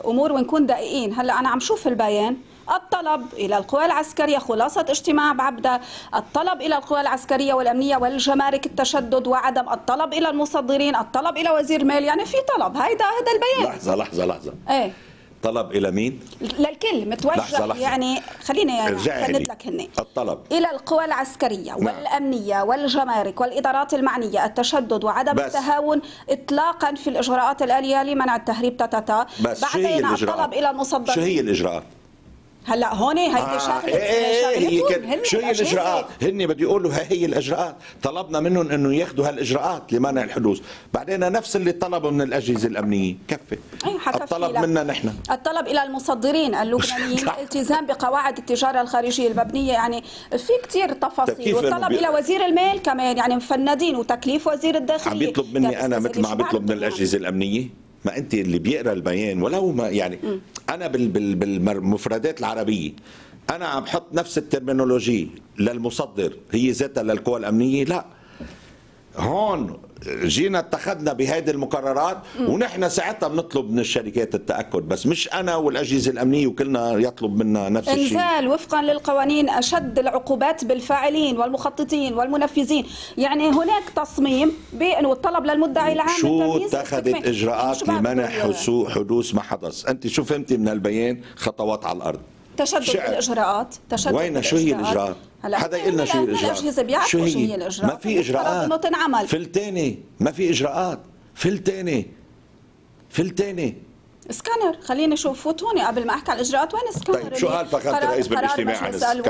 امور ونكون دقيقين. هلا انا عم شوف البيان، الطلب إلى القوى العسكرية، خلاصة اجتماع بعبدة، الطلب إلى القوى العسكرية والأمنية والجمارك التشدد وعدم، الطلب إلى المصدرين، الطلب إلى وزير مال، يعني في طلب، هيدا هذا البيان. لحظة لحظة لحظة. إيه؟ طلب إلى مين؟ للكل متوجه لحظة لحظة. يعني خليني يعني أسند لك هني. الطلب إلى القوى العسكرية والأمنية والجمارك والإدارات المعنية التشدد وعدم بس. التهاون إطلاقا في الإجراءات الآلية لمنع التهريب تتاتا. بعدين الطلب إلى المصدرين. شو هي الإجراءات؟ هلا هون هيدي شغله هي كده. شو هي الاجراءات؟ هن بده يقولوا ها هي الاجراءات، طلبنا منهم انه ياخذوا هالاجراءات لمنع الحدوث، بعدين نفس اللي طلبوا من الاجهزه الامنيه، كفي الطلب منا نحن. الطلب الى المصدرين اللبنانيين الالتزام بقواعد التجاره الخارجيه المبنيه، يعني في كثير تفاصيل، والطلب الى وزير المال كمان يعني مفندين وتكليف وزير الداخليه. عم بيطلب مني انا مثل ما عم بيطلب من الاجهزه الامنيه؟ ما انت اللي بيقرا البيان ولو ما يعني م. انا بالمفردات العربيه انا عم بحط نفس الترمينولوجي للمصدر هي ذاتها للقوى الامنيه، لا هون جينا اتخذنا بهذه المقررات، ونحن ساعتها بنطلب من الشركات التأكد، بس مش أنا والأجهزة الأمنية وكلنا يطلب منا نفس الشيء. إنزال وفقا للقوانين، أشد العقوبات بالفاعلين والمخططين والمنفذين. يعني هناك تصميم بأنه الطلب للمدعي العام، شو اتخذت إجراءات لمنع حدوث ما حدث؟ أنت شو فهمتي من البيان؟ خطوات على الأرض، تشدد بالإجراءات. تشدد وين؟ شو هي الإجراءات؟ حدا يقول لنا شو الإجراءات؟ شو هي الإجراءات؟ ما في إجراءات. فلتاني ما في إجراءات. فلتاني فلتاني اسكانر، خليني اشوف. فوت هون قبل ما احكي على الاجراءات، وين اسكانر؟ طيب شو قال فخامة الرئيس بالاجتماع عن الاسكانر؟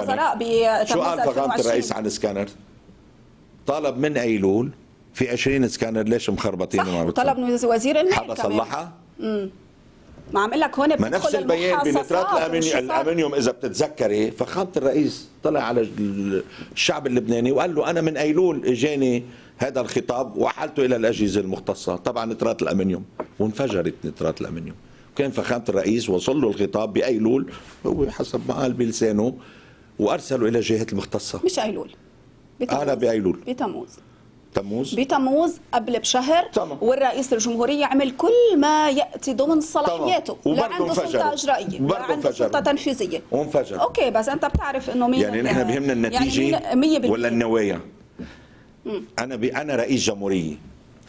شو قال فخامة الرئيس عن الاسكانر؟ طالب من ايلول في عشرين اسكانر، ليش مخربطين؟ صح، طلب من وزير المال حدا صلحها؟ امم ما عم اقول لك هون ما نفس البيان بنترات الامونيوم. اذا بتتذكري فخامه الرئيس طلع على الشعب اللبناني وقال له انا من ايلول اجاني هذا الخطاب وحالته الى الاجهزه المختصه، طبعا نترات الامونيوم، وانفجرت نترات الامونيوم. وكان فخامه الرئيس وصل له الخطاب بايلول، هو حسب ما قال بلسانه، وارسله الى الجهات المختصه. مش ايلول، بتموز. بايلول، بتموز تموز بتموز قبل بشهر. طمع. والرئيس الجمهورية عمل كل ما يأتي ضمن صلاحياته، لا عنده سلطة إجرائية ولا عنده سلطة تنفيذية، وانفجر. أوكي، بس أنت بتعرف إنه مين يعني؟ نحن بيهمنا النتيجة يعني ولا النوايا؟ مم. أنا ب... أنا رئيس جمهورية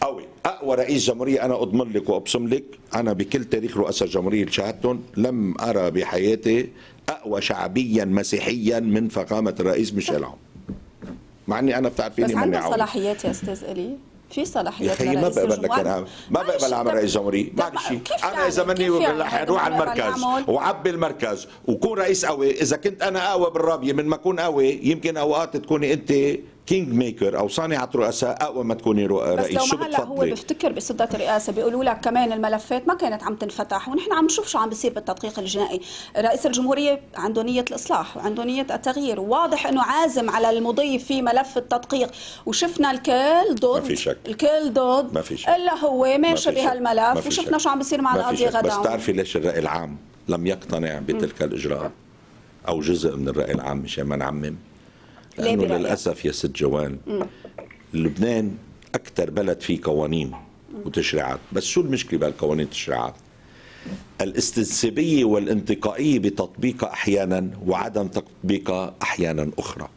قوي، أقوى رئيس جمهورية، أنا أضمن لك وأبصم لك، أنا بكل تاريخ رؤساء الجمهورية اللي شاهدتهم لم أرى بحياتي أقوى شعبيا مسيحيا من فخامة الرئيس ميشيل عون. مع اني انا بتعرفيني مني عون، بس صلاحيات يا استاذ الي، في صلاحيات يا اخي. ما بقبل لك انا، ما بقبل عمل رئيس جمهوريه، ما شيء. انا اذا مني رح اروح على المركز وعبي المركز وكون رئيس قوي. اذا كنت انا اقوى بالرابيه من ما اكون قوي، يمكن اوقات تكوني انت كينج ميكر او صانعه رؤساء اقوى ما تكوني رئيس. بس لو ما هلا هو بيفتكر بصدة الرئاسه، بيقولوا لك كمان الملفات ما كانت عم تنفتح، ونحن عم نشوف شو عم بيصير بالتدقيق الجنائي. رئيس الجمهوريه عنده نيه الاصلاح وعنده نيه التغيير، واضح انه عازم على المضي في ملف التدقيق، وشفنا الكل ضد، ما في شك. الكل ضد، ما في شك. الا هو ماشي بهالملف، وشفنا شو عم بيصير مع القاضي غدا. بس بتعرفي ليش الراي العام لم يقتنع بتلك الاجراءات او جزء من الراي العام؟ مشان ما نعمم، لأنه للأسف يا ست جوان، مم. لبنان أكثر بلد فيه قوانين مم. وتشريعات، بس شو المشكلة بهالقوانين والتشريعات؟ الاستنسبية والانتقائية بتطبيقها أحيانا، وعدم تطبيقها أحيانا أخرى.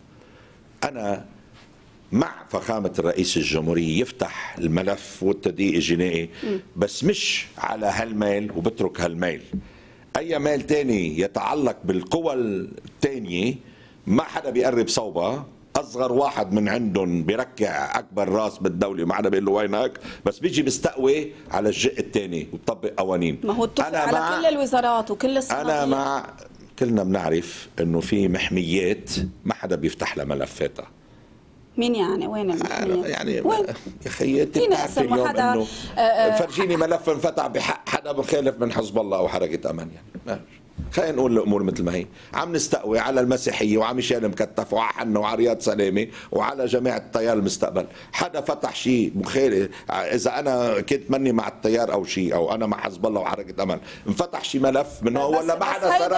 أنا مع فخامة الرئيس الجمهورية يفتح الملف والتدقيق الجنائي، مم. بس مش على هالميل وبترك هالميل. أي ميل تاني يتعلق بالقوى التانية ما حدا بيقرب صوبها، اصغر واحد من عندهم بركع اكبر راس بالدوله، ما حدا بيقول له وينك، بس بيجي بيستقوي على الجزء الثاني وبطبق قوانين. ما هو اتفق على مع... كل الوزارات وكل الصناديق. انا مع، كلنا بنعرف انه في محميات ما حدا بيفتح لها ملفاتها. مين يعني؟ وين المحميات؟ يعني وين؟ يا خيي انت بتعرفي اليوم انه آه فرجيني ملف انفتح بحق حدا مخالف من حزب الله او حركه امل. يعني خلينا نقول الامور مثل ما هي، عم نستقوي على المسيحيه وعلى ميشيل مكتف وعلى حنا وعلى رياض سلامه وعلى جماعه التيار المستقبل. حدا فتح شيء مخالف؟ اذا انا كنت مني مع التيار او شيء، او انا مع حزب الله وحركه امل، انفتح شيء ملف من هو ولا ما حدا صار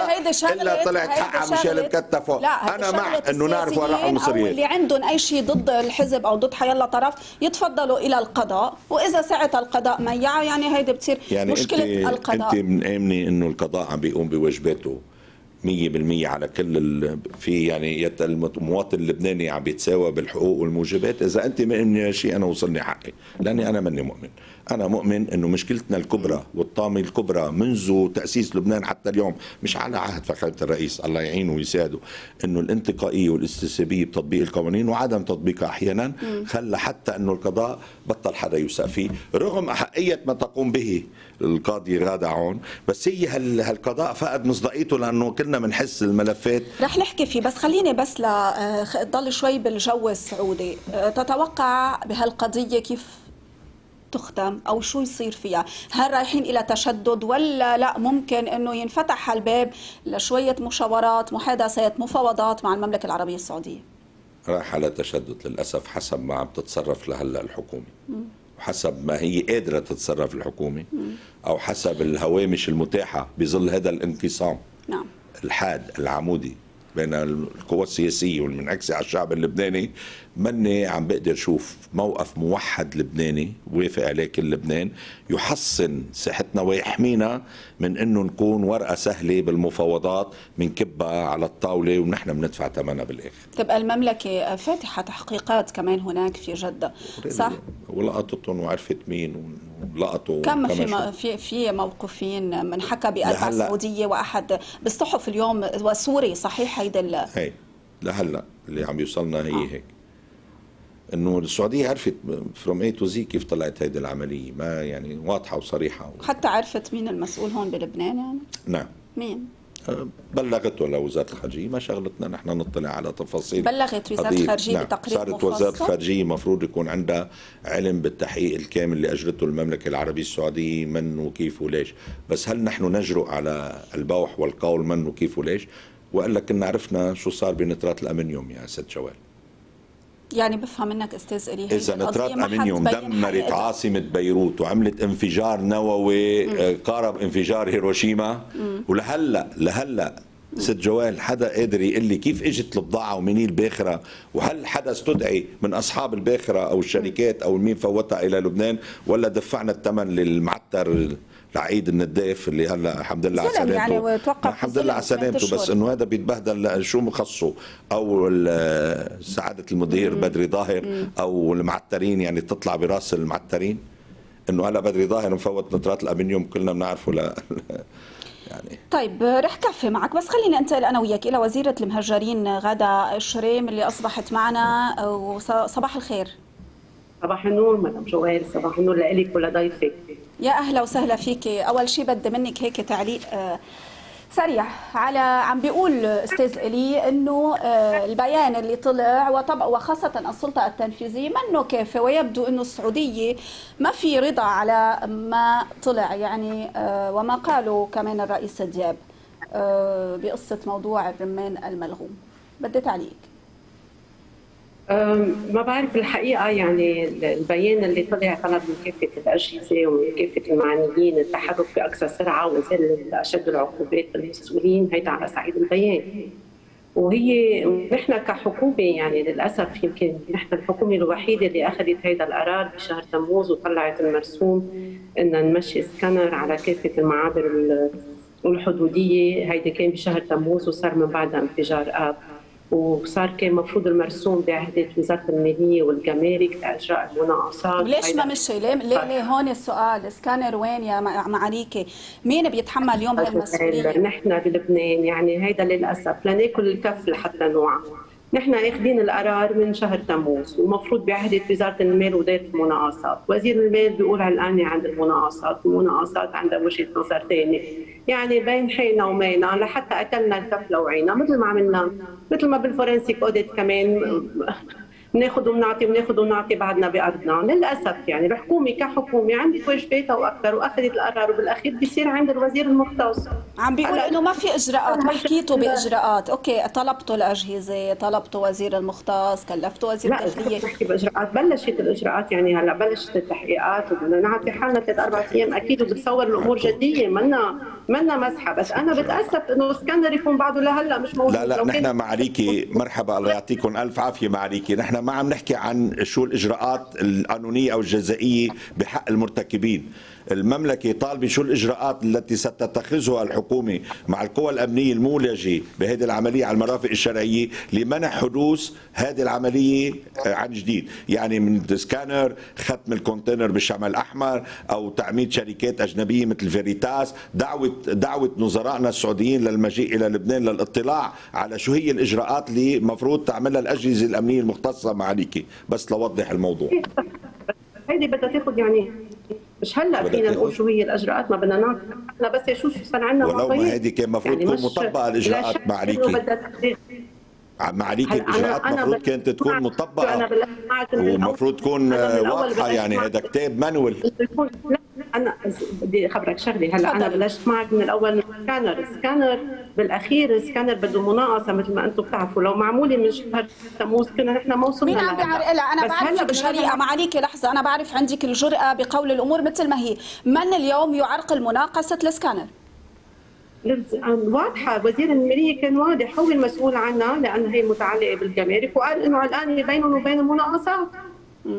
الا طلعت حق على ميشيل مكتف؟ انا مع انه نعرف وين راحوا المصريين، اللي عندهم اي شيء ضد الحزب او ضد حيالله طرف يتفضلوا الى القضاء، واذا ساعتها القضاء ما يعني هيدي بتصير يعني مشكله انت القضاء. انت منامني انه القضاء عم بيقوم بواجباته مية بالمية على كل ال... في يعني المواطن اللبناني عم بيتساوى بالحقوق والموجبات؟ اذا انت مؤمن شيء انا وصلني حقي، لاني انا ماني مؤمن. انا مؤمن انه مشكلتنا الكبرى والطامه الكبرى منذ تاسيس لبنان حتى اليوم، مش على عهد فخامه الرئيس الله يعينه ويساعده، انه الانتقائيه والاستسلابيه بتطبيق القوانين وعدم تطبيقها احيانا خلى حتى انه القضاء بطل حدا يوثق فيه، رغم احقيه ما تقوم به القاضي غادة عون، بس هي هالقضاء فقد مصداقيته لانه كلنا بنحس الملفات. رح نحكي فيه، بس خليني بس لضل شوي بالجو السعودي. تتوقع بهالقضيه كيف تختم او شو يصير فيها؟ هل رايحين الى تشدد ولا لا؟ ممكن انه ينفتح الباب لشويه مشاورات، محادثات، مفاوضات مع المملكه العربيه السعوديه؟ رايح على تشدد للاسف، حسب ما عم تتصرف لهلا الحكومه، وحسب ما هي قادره تتصرف الحكومه، او حسب الهوامش المتاحه بظل هذا الانقسام نعم الحاد العمودي بين القوى السياسيه والمنعكسه على الشعب اللبناني، ماني عم بقدر اشوف موقف موحد لبناني وافق عليه كل لبنان يحصن صحتنا ويحمينا من انه نكون ورقه سهله بالمفاوضات بنكبها على الطاوله ونحن بندفع ثمنها بالاخر. تبقى المملكه فاتحه تحقيقات كمان هناك في جده، صح؟ ولقطتهم وعرفت مين ولقطوا كم في في في موقفين منحكى بقلب السعوديه واحد بالصحف اليوم وسوري، صحيح هيدا ال هي لهلا اللي عم يوصلنا هي آه. هيك انه السعوديه عرفت فروم اي تو زي كيف طلعت هيدي العمليه، ما يعني واضحه وصريحه و... حتى عرفت مين المسؤول هون بلبنان يعني؟ نعم مين؟ بلغته لوزاره الخارجيه، ما شغلتنا نحن نطلع على تفاصيل. بلغت وزاره الخارجيه نعم. بتقرير صارت مفصل. وزاره الخارجيه المفروض يكون عندها علم بالتحقيق الكامل اللي اجرته المملكه العربيه السعوديه من وكيف وليش، بس هل نحن نجرؤ على البوح والقول من وكيف وليش؟ والا كنا عرفنا شو صار بنترات الامنيوم يا سيد شوال. يعني بفهم منك استاذ إلي اذا نترات امنيوم دمرت عاصمه بيروت وعملت انفجار نووي مم. قارب انفجار هيروشيما مم. ولهلا لهلا ست جوال حدا قادر يقول لي كيف اجت البضاعه ومنين الباخره، وهل حدا استدعي من اصحاب الباخره او الشركات او مين فوتها الى لبنان، ولا دفعنا الثمن للمعتر لعيد النداف اللي هلا الحمد لله على سلامته، الحمد لله على سلامته، بس انه هذا بيتبهدل شو مخصه او سعاده المدير مم. بدري ظاهر مم. او المعترين، يعني تطلع براس المعترين انه هلا بدري ظاهر مفوت نترات الامنيوم كلنا بنعرفه ل يعني. طيب رح كفي معك، بس خليني انتقل انا وياك الى وزيره المهجرين غاده الشريم اللي اصبحت معنا. وصباح الخير. صباح النور مدام جوال، صباح النور لإلك ولضيفك. يا اهلا وسهلا فيكي. اول شيء بدي منك هيك تعليق سريع على عم بيقول استاذ إلي انه البيان اللي طلع وطبق وخاصه السلطه التنفيذيه منه كافي، ويبدو انه السعوديه ما في رضا على ما طلع يعني وما قاله كمان الرئيس دياب بقصه موضوع الرمان الملغوم. بدي تعليق. ما بعرف الحقيقه، يعني البيان اللي طلع طلب من كافه الاجهزه ومن كافه المعنيين التحرك باقصى سرعه وانزال اشد العقوبات للمسؤولين، هيدا على صعيد البيان. وهي نحن كحكومه يعني للاسف يمكن نحن الحكومه الوحيده اللي اخذت هيدا القرار بشهر تموز وطلعت المرسوم انه نمشي سكانر على كافه المعابر الحدوديه، هيدا كان بشهر تموز وصار من بعدها انفجار اب، وصار كان مفروض المرسوم بعهدة وزارة المالية والجمارك لإجراء المناقصات. وليش ما مشي؟ ليه ليه هون السؤال؟ سكانر وين يا معاليكي؟ مين بيتحمل اليوم هالمسؤولية؟ نحن بلبنان يعني هيدا للأسف لناكل الكف لحتى نوعى. نحن اخذين القرار من شهر تموز ومفروض بعهدة وزارة المال ودائرة المناقصات، وزير المال بيقول علقانة عند المناقصات، والمناقصات عندها وجهة نظر ثانية، يعني بين حينا ومينا لحتى اكلنا الكف لوعينا مثل ما عملنا، مثل ما بالفورنسيك اوديت كمان بناخذ وبنعطي بناخذ ونعطي بعدنا بأرضنا للأسف. يعني الحكومة كحكومة عندك واجباتها وأكثر وأخذت القرار، وبالأخير بيصير عند الوزير المختص عم بيقول إنه ما في إجراءات، ما حكيتوا بإجراءات. أوكي طلبتوا الأجهزة، طلبتوا وزير المختص، كلفتوا وزير الداخلية. لا نحكي بإجراءات، بلشت الإجراءات يعني هلا بلشت التحقيقات وبدنا نعطي حالنا ثلاث أربع أيام أكيد، وبتصور الأمور جدية منا منا مسحة. بس أنا بتأسف إنه سكانر يكون بعده لهلا مش موجود. لا لا نحن معاليكي مرحبا، الله يعطيكم ألف عافية معاليكي، نحن ما عم نحكي عن شو الاجراءات القانونيه او الجزائيه بحق المرتكبين. المملكه طالبه شو الاجراءات التي ستتخذها الحكومه مع القوى الامنيه المولجه بهذه العمليه على المرافق الشرعيه لمنع حدوث هذه العمليه عن جديد، يعني من سكانر، ختم الكونتينر بالشمال الاحمر، او تعميد شركات اجنبيه مثل فيريتاس، دعوه دعوه نظرائنا السعوديين للمجيء الى لبنان للاطلاع على شو هي الاجراءات اللي مفروض تعملها الاجهزه الامنيه المختصه معاليكي، بس لوضح الموضوع. هيدي بدها تاخذ يعني مش هلا فينا نقول شو هي الاجراءات، ما بدنا نعرف احنا بس شو صار عندنا ولو ما هيدي كان المفروض تكون يعني مطبقه الاجراءات معاليكي. معاليكي الاجراءات المفروض كانت تكون مطبقه ومفروض تكون واضحه، يعني هذا كتاب مانوال. انا بدي اخبرك شغله هلا، انا بلشت معك من الاول سكانر، سكانر بالاخير سكانر بده مناقصه مثل ما انتم بتعرفوا، لو معموله من شهر تموز كنا نحن ما وصلنا. مين عم بيعرف؟ لا انا بعرف بشريقه معاليكي لحظه، انا بعرف عندك الجرأه بقول الامور مثل ما هي، من اليوم يعرقل مناقصه السكانر؟ واضحه. وزير الماليه كان واضح، هو المسؤول عنها لانه هي متعلقه بالجمارك، وقال انه الان بينهم وبين المناقصات.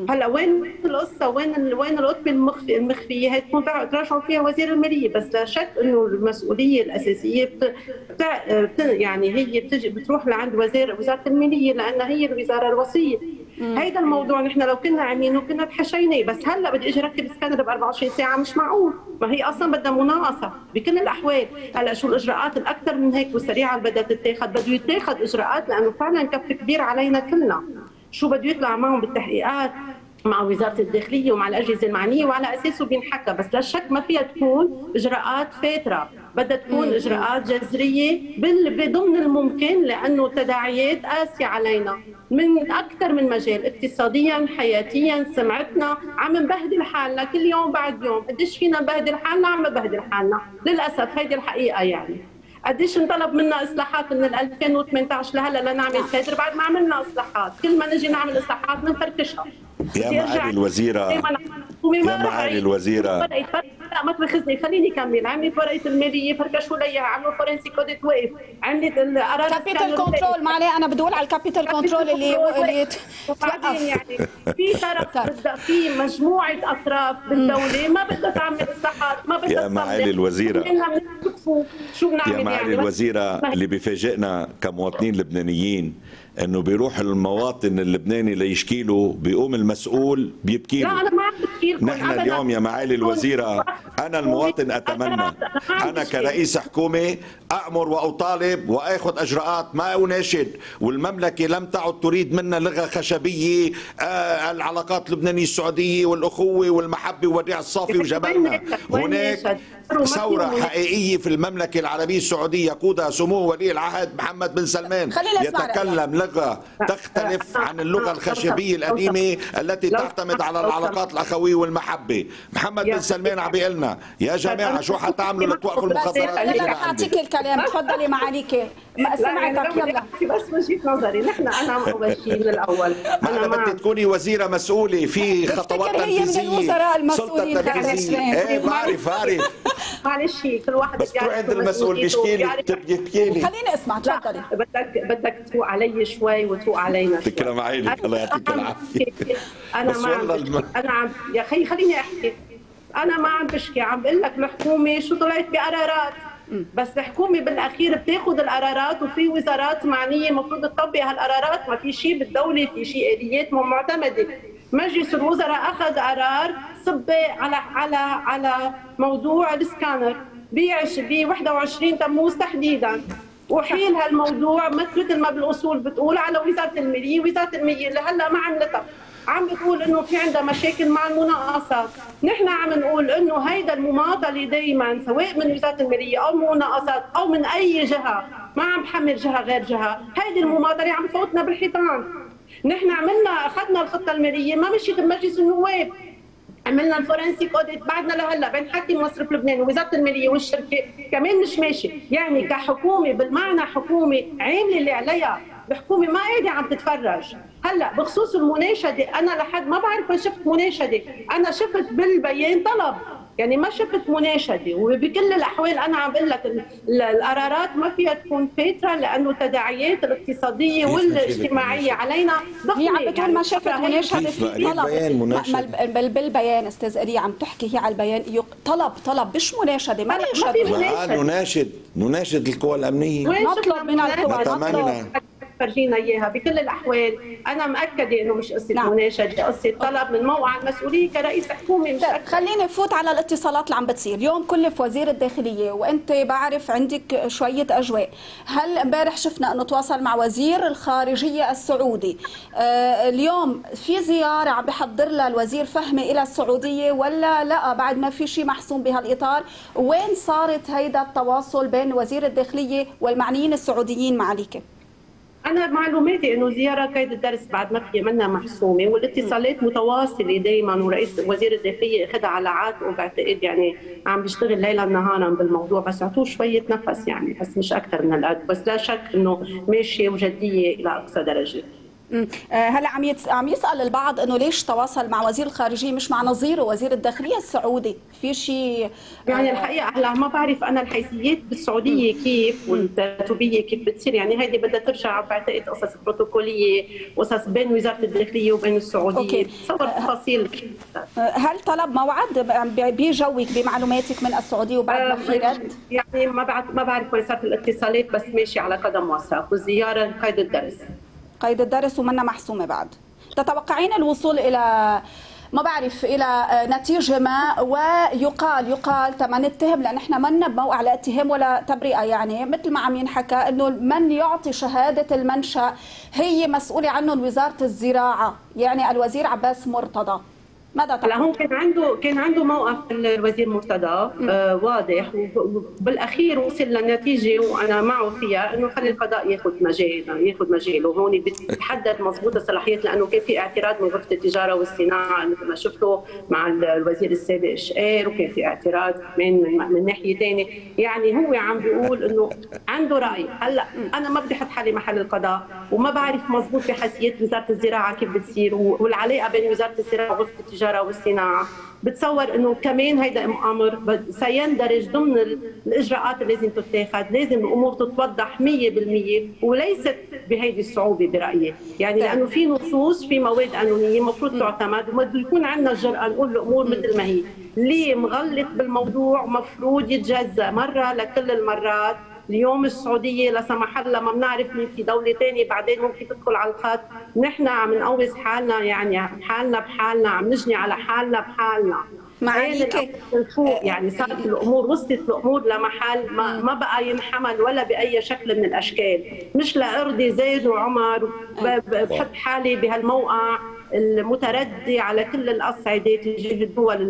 هلا وين القصه؟ وين وين القطب المخفي المخفيه هي تكون تراجعوا فيها وزير الماليه، بس لا شك انه المسؤوليه الاساسيه بت... بت... يعني هي بتجي بتروح لعند وزير وزاره الماليه لانها هي الوزاره الوصيه. هيدا الموضوع نحن لو كنا عاملينه كنا تحشيناه، بس هلا بدي اجي ركب سكانر ب أربعة وعشرين ساعه مش معقول، ما هي اصلا بدها مناقصه بكل الاحوال. هلا شو الاجراءات الاكثر من هيك والسريعه اللي بدها تتاخذ؟ بده يتاخذ اجراءات لانه فعلا كف كبير علينا كلنا. شو بده يطلع معهم بالتحقيقات مع وزاره الداخليه ومع الاجهزه المعنيه وعلى اساسه بينحكى، بس لا شك ما فيها تكون اجراءات فاتره، بدها تكون اجراءات جذريه ضمن الممكن، لانه التداعيات قاسيه علينا من اكثر من مجال، اقتصاديا، حياتيا، سمعتنا، عم نبهدل حالنا كل يوم بعد يوم، قديش فينا نبهدل حالنا؟ عم نبهدل حالنا، للاسف هيدي الحقيقه يعني. قديش انطلب منا اصلاحات من ألفين وثمانية عشر لهلا لنعمل كادر، بعد ما عملنا اصلاحات، كل ما نجي نعمل اصلاحات بنفركشها. يا معالي الوزيره يا معالي الوزيره ما تاخذني، خليني كمل. عملت ورقه الماليه فركشوا لي، عملوا فورنسيك اوديت، واقف عملت القرارات كابيتال كنترول. معلي انا بدي اقول على الكابيتال كنترول اللي اللي وبعدين يعني في طرف بدها، في مجموعه اطراف بالدوله ما بدها تعمل اصلاحات، ما بدها تعمل. يا معالي الوزيره شو بنعمل؟ يا معالي الوزيره اللي بيفاجئنا كمواطنين لبنانيين انه بيروح المواطن اللبناني ليشكي له، بيقوم المسؤول بيبكي له. لا انا ما عم بشكي لكم نحن اليوم يا معالي الوزيره. انا المواطن اتمنى، انا كرئيس حكومه امر واطالب واخذ اجراءات، ما اناشد. والمملكه لم تعد تريد منا لغه خشبيه، آه العلاقات اللبنانيه السعوديه والاخوه والمحبه والوداع الصافي وجبلنا. هناك ثوره حقيقيه في المملكه العربيه السعوديه يقودها سمو ولي العهد محمد بن سلمان، يتكلم لغة تختلف عن اللغة الخشبية القديمة التي تعتمد على العلاقات الأخوية والمحبة. محمد بن سلمان عم بيقول لنا يا جماعة شو حتعملوا لتوقفوا المخدرات؟ أنا رح أعطيك الكلام، تفضلي معاليك سمعتك يلا. بس وجهة نظري نحن، أنا أول شيء من الأول أنا بدي تكوني وزيرة مسؤولة في خطوات تنفيذية، سلطة تنفيذية. إيه بعرف بعرف معلش كل واحد بس تروح عند المسؤول بيشكي لي بتبكي لي. خليني أسمع، تفضلي. بدك بدك تفوق علي شوي وتفوق علينا. تكرم عينك الله يعطيك العافيه. انا ما عم بشكي، انا عم يا اخي خليني احكي. انا ما عم بشكي، عم بقول لك الحكومه شو طلعت بقرارات، بس الحكومه بالاخير بتاخذ القرارات وفي وزارات معنيه المفروض تطبق هالقرارات. ما في شيء بالدوله، في شيء اليات معتمده. مجلس الوزراء اخذ قرار صبي على على على موضوع السكانر ب واحد وعشرين تموز تحديدا، وحيل هالموضوع مثل ما بالاصول بتقول على وزاره الماليه، وزاره الماليه اللي هلا ما عملتها، عم بتقول انه في عندها مشاكل مع المناقصات، نحن عم نقول انه هيدا المماطله دائما سواء من وزاره الماليه او مناقصات او من اي جهه، ما عم بحمل جهه غير جهه، هيدي المماطله عم تفوتنا بالحيطان. نحن عملنا اخذنا الخطه الماليه ما مشيت بمجلس النواب، عملنا الفورنسيك اوديت، بعدنا لهلا بين حاكم مصرف لبنان ووزاره الماليه والشركه كمان مش ماشي، يعني كحكومه بالمعنى حكومه عامله اللي عليها، الحكومه ما قاعده عم تتفرج. هلا بخصوص المناشده انا لحد ما بعرف وين شفت مناشده، انا شفت بالبيان طلب، يعني ما شفت مناشده، وبكل الاحوال انا عم بقول لك القرارات ما فيها تكون فاتره لانه التداعيات الاقتصاديه والاجتماعيه علينا ضخمه. هي عم بتقول ما شفت مناشده، في طلب بالبيان. استاذ قري عم تحكي هي على البيان، طلب طلب مش مناشده، ما ناشد نناشد نناشد القوى الامنيه، نطلب من القوى نتمنى فرجينا اياها. بكل الاحوال انا مأكده انه مش قصه نعم. مناشده، قصه طلب من موقع المسؤوليه كرئيس حكومه. مش خليني فوت على الاتصالات اللي عم بتصير اليوم كلف وزير الداخليه، وانت بعرف عندك شويه اجواء. هل امبارح شفنا انه تواصل مع وزير الخارجيه السعودي، آه اليوم في زياره عم بحضر لها الوزير فهمي الى السعوديه ولا لا؟ بعد ما في شيء محسوم بهالاطار، وين صارت هيدا التواصل بين وزير الداخليه والمعنيين السعوديين معاليك؟ أنا معلوماتي إنه زيارة قيد الدرس بعد ما في منها محسومة، والاتصالات متواصلة دائما، ورئيس وزير الداخلية أخذها على عاتقه بعتقد، يعني عم بيشتغل ليلا نهارا بالموضوع، بس أعطوه شوية نفس يعني، بس مش أكثر من القد، بس لا شك إنه ماشية وجدية إلى أقصى درجة. هلا عم عم يسأل البعض انه ليش تواصل مع وزير الخارجيه مش مع نظيره وزير الداخليه السعودي؟ في شيء يعني؟ الحقيقه هلا ما بعرف انا الحيثيات بالسعوديه كيف والترتيبيه كيف بتصير، يعني هيدي بدها ترجع بعتقد قصص بروتوكوليه، قصص بين وزاره الداخليه وبين السعوديه. أوكي. تصور تفاصيل. هل طلب موعد بجوك بمعلوماتك من السعوديه وبعد ما في رد؟ يعني ما بعرف ما بعرف وزاره الاتصالات، بس ماشي على قدم وساق، والزياره قيد الدرس قيد الدرس ومنا محسومه بعد. تتوقعين الوصول الى ما بعرف الى نتيجه ما، ويقال يقال تما نتهم، لان احنا منا بموقع لا اتهام ولا تبرئه، يعني مثل ما عم ينحكى انه من يعطي شهاده المنشا هي مسؤوله عنه وزاره الزراعه، يعني الوزير عباس مرتضى. ماذا تعمل؟ هلا هون كان عنده كان عنده موقف الوزير مرتضى آه واضح، وبالاخير وصل لنتيجه وانا معه فيها انه خلي القضاء ياخذ مجاله ياخذ مجاله، وهون بتحدد مضبوط الصلاحيات، لانه كان في اعتراض من غرفه التجاره والصناعه مثل ما شفتوا مع الوزير السابق شقير، وكان في اعتراض من من ناحيه ثانيه، يعني هو عم بيقول انه عنده راي. هلا انا ما بدي احط حالي محل القضاء، وما بعرف مضبوط بحيثيات وزاره الزراعه كيف بتصير، والعلاقه بين وزاره الزراعه وغرفه التجاره والصناعه، بتصور انه كمان هيدا امر سيندرج ضمن الاجراءات اللي لازم تتاخذ، لازم الامور تتوضح مية بالمية وليست بهيدي الصعوبه برايي، يعني لانه في نصوص في مواد قانونيه المفروض تعتمد، وبده يكون عندنا الجرأه نقول الامور مثل ما هي، اللي مغلط بالموضوع مفروض يتجزأ مره لكل المرات. اليوم السعوديه لا سمح الله ما بنعرف مين في دوله ثانيه بعدين ممكن تدخل على الخط، نحن عم نقوز حالنا، يعني حالنا بحالنا عم نجني على حالنا بحالنا. معاليك يعني صارت الامور وصلت الامور لمحل ما, ما بقى ينحمل ولا باي شكل من الاشكال، مش لارضي زيد وعمر بحط حالي بهالموقع المتردي على كل الاصعده تجاه الدول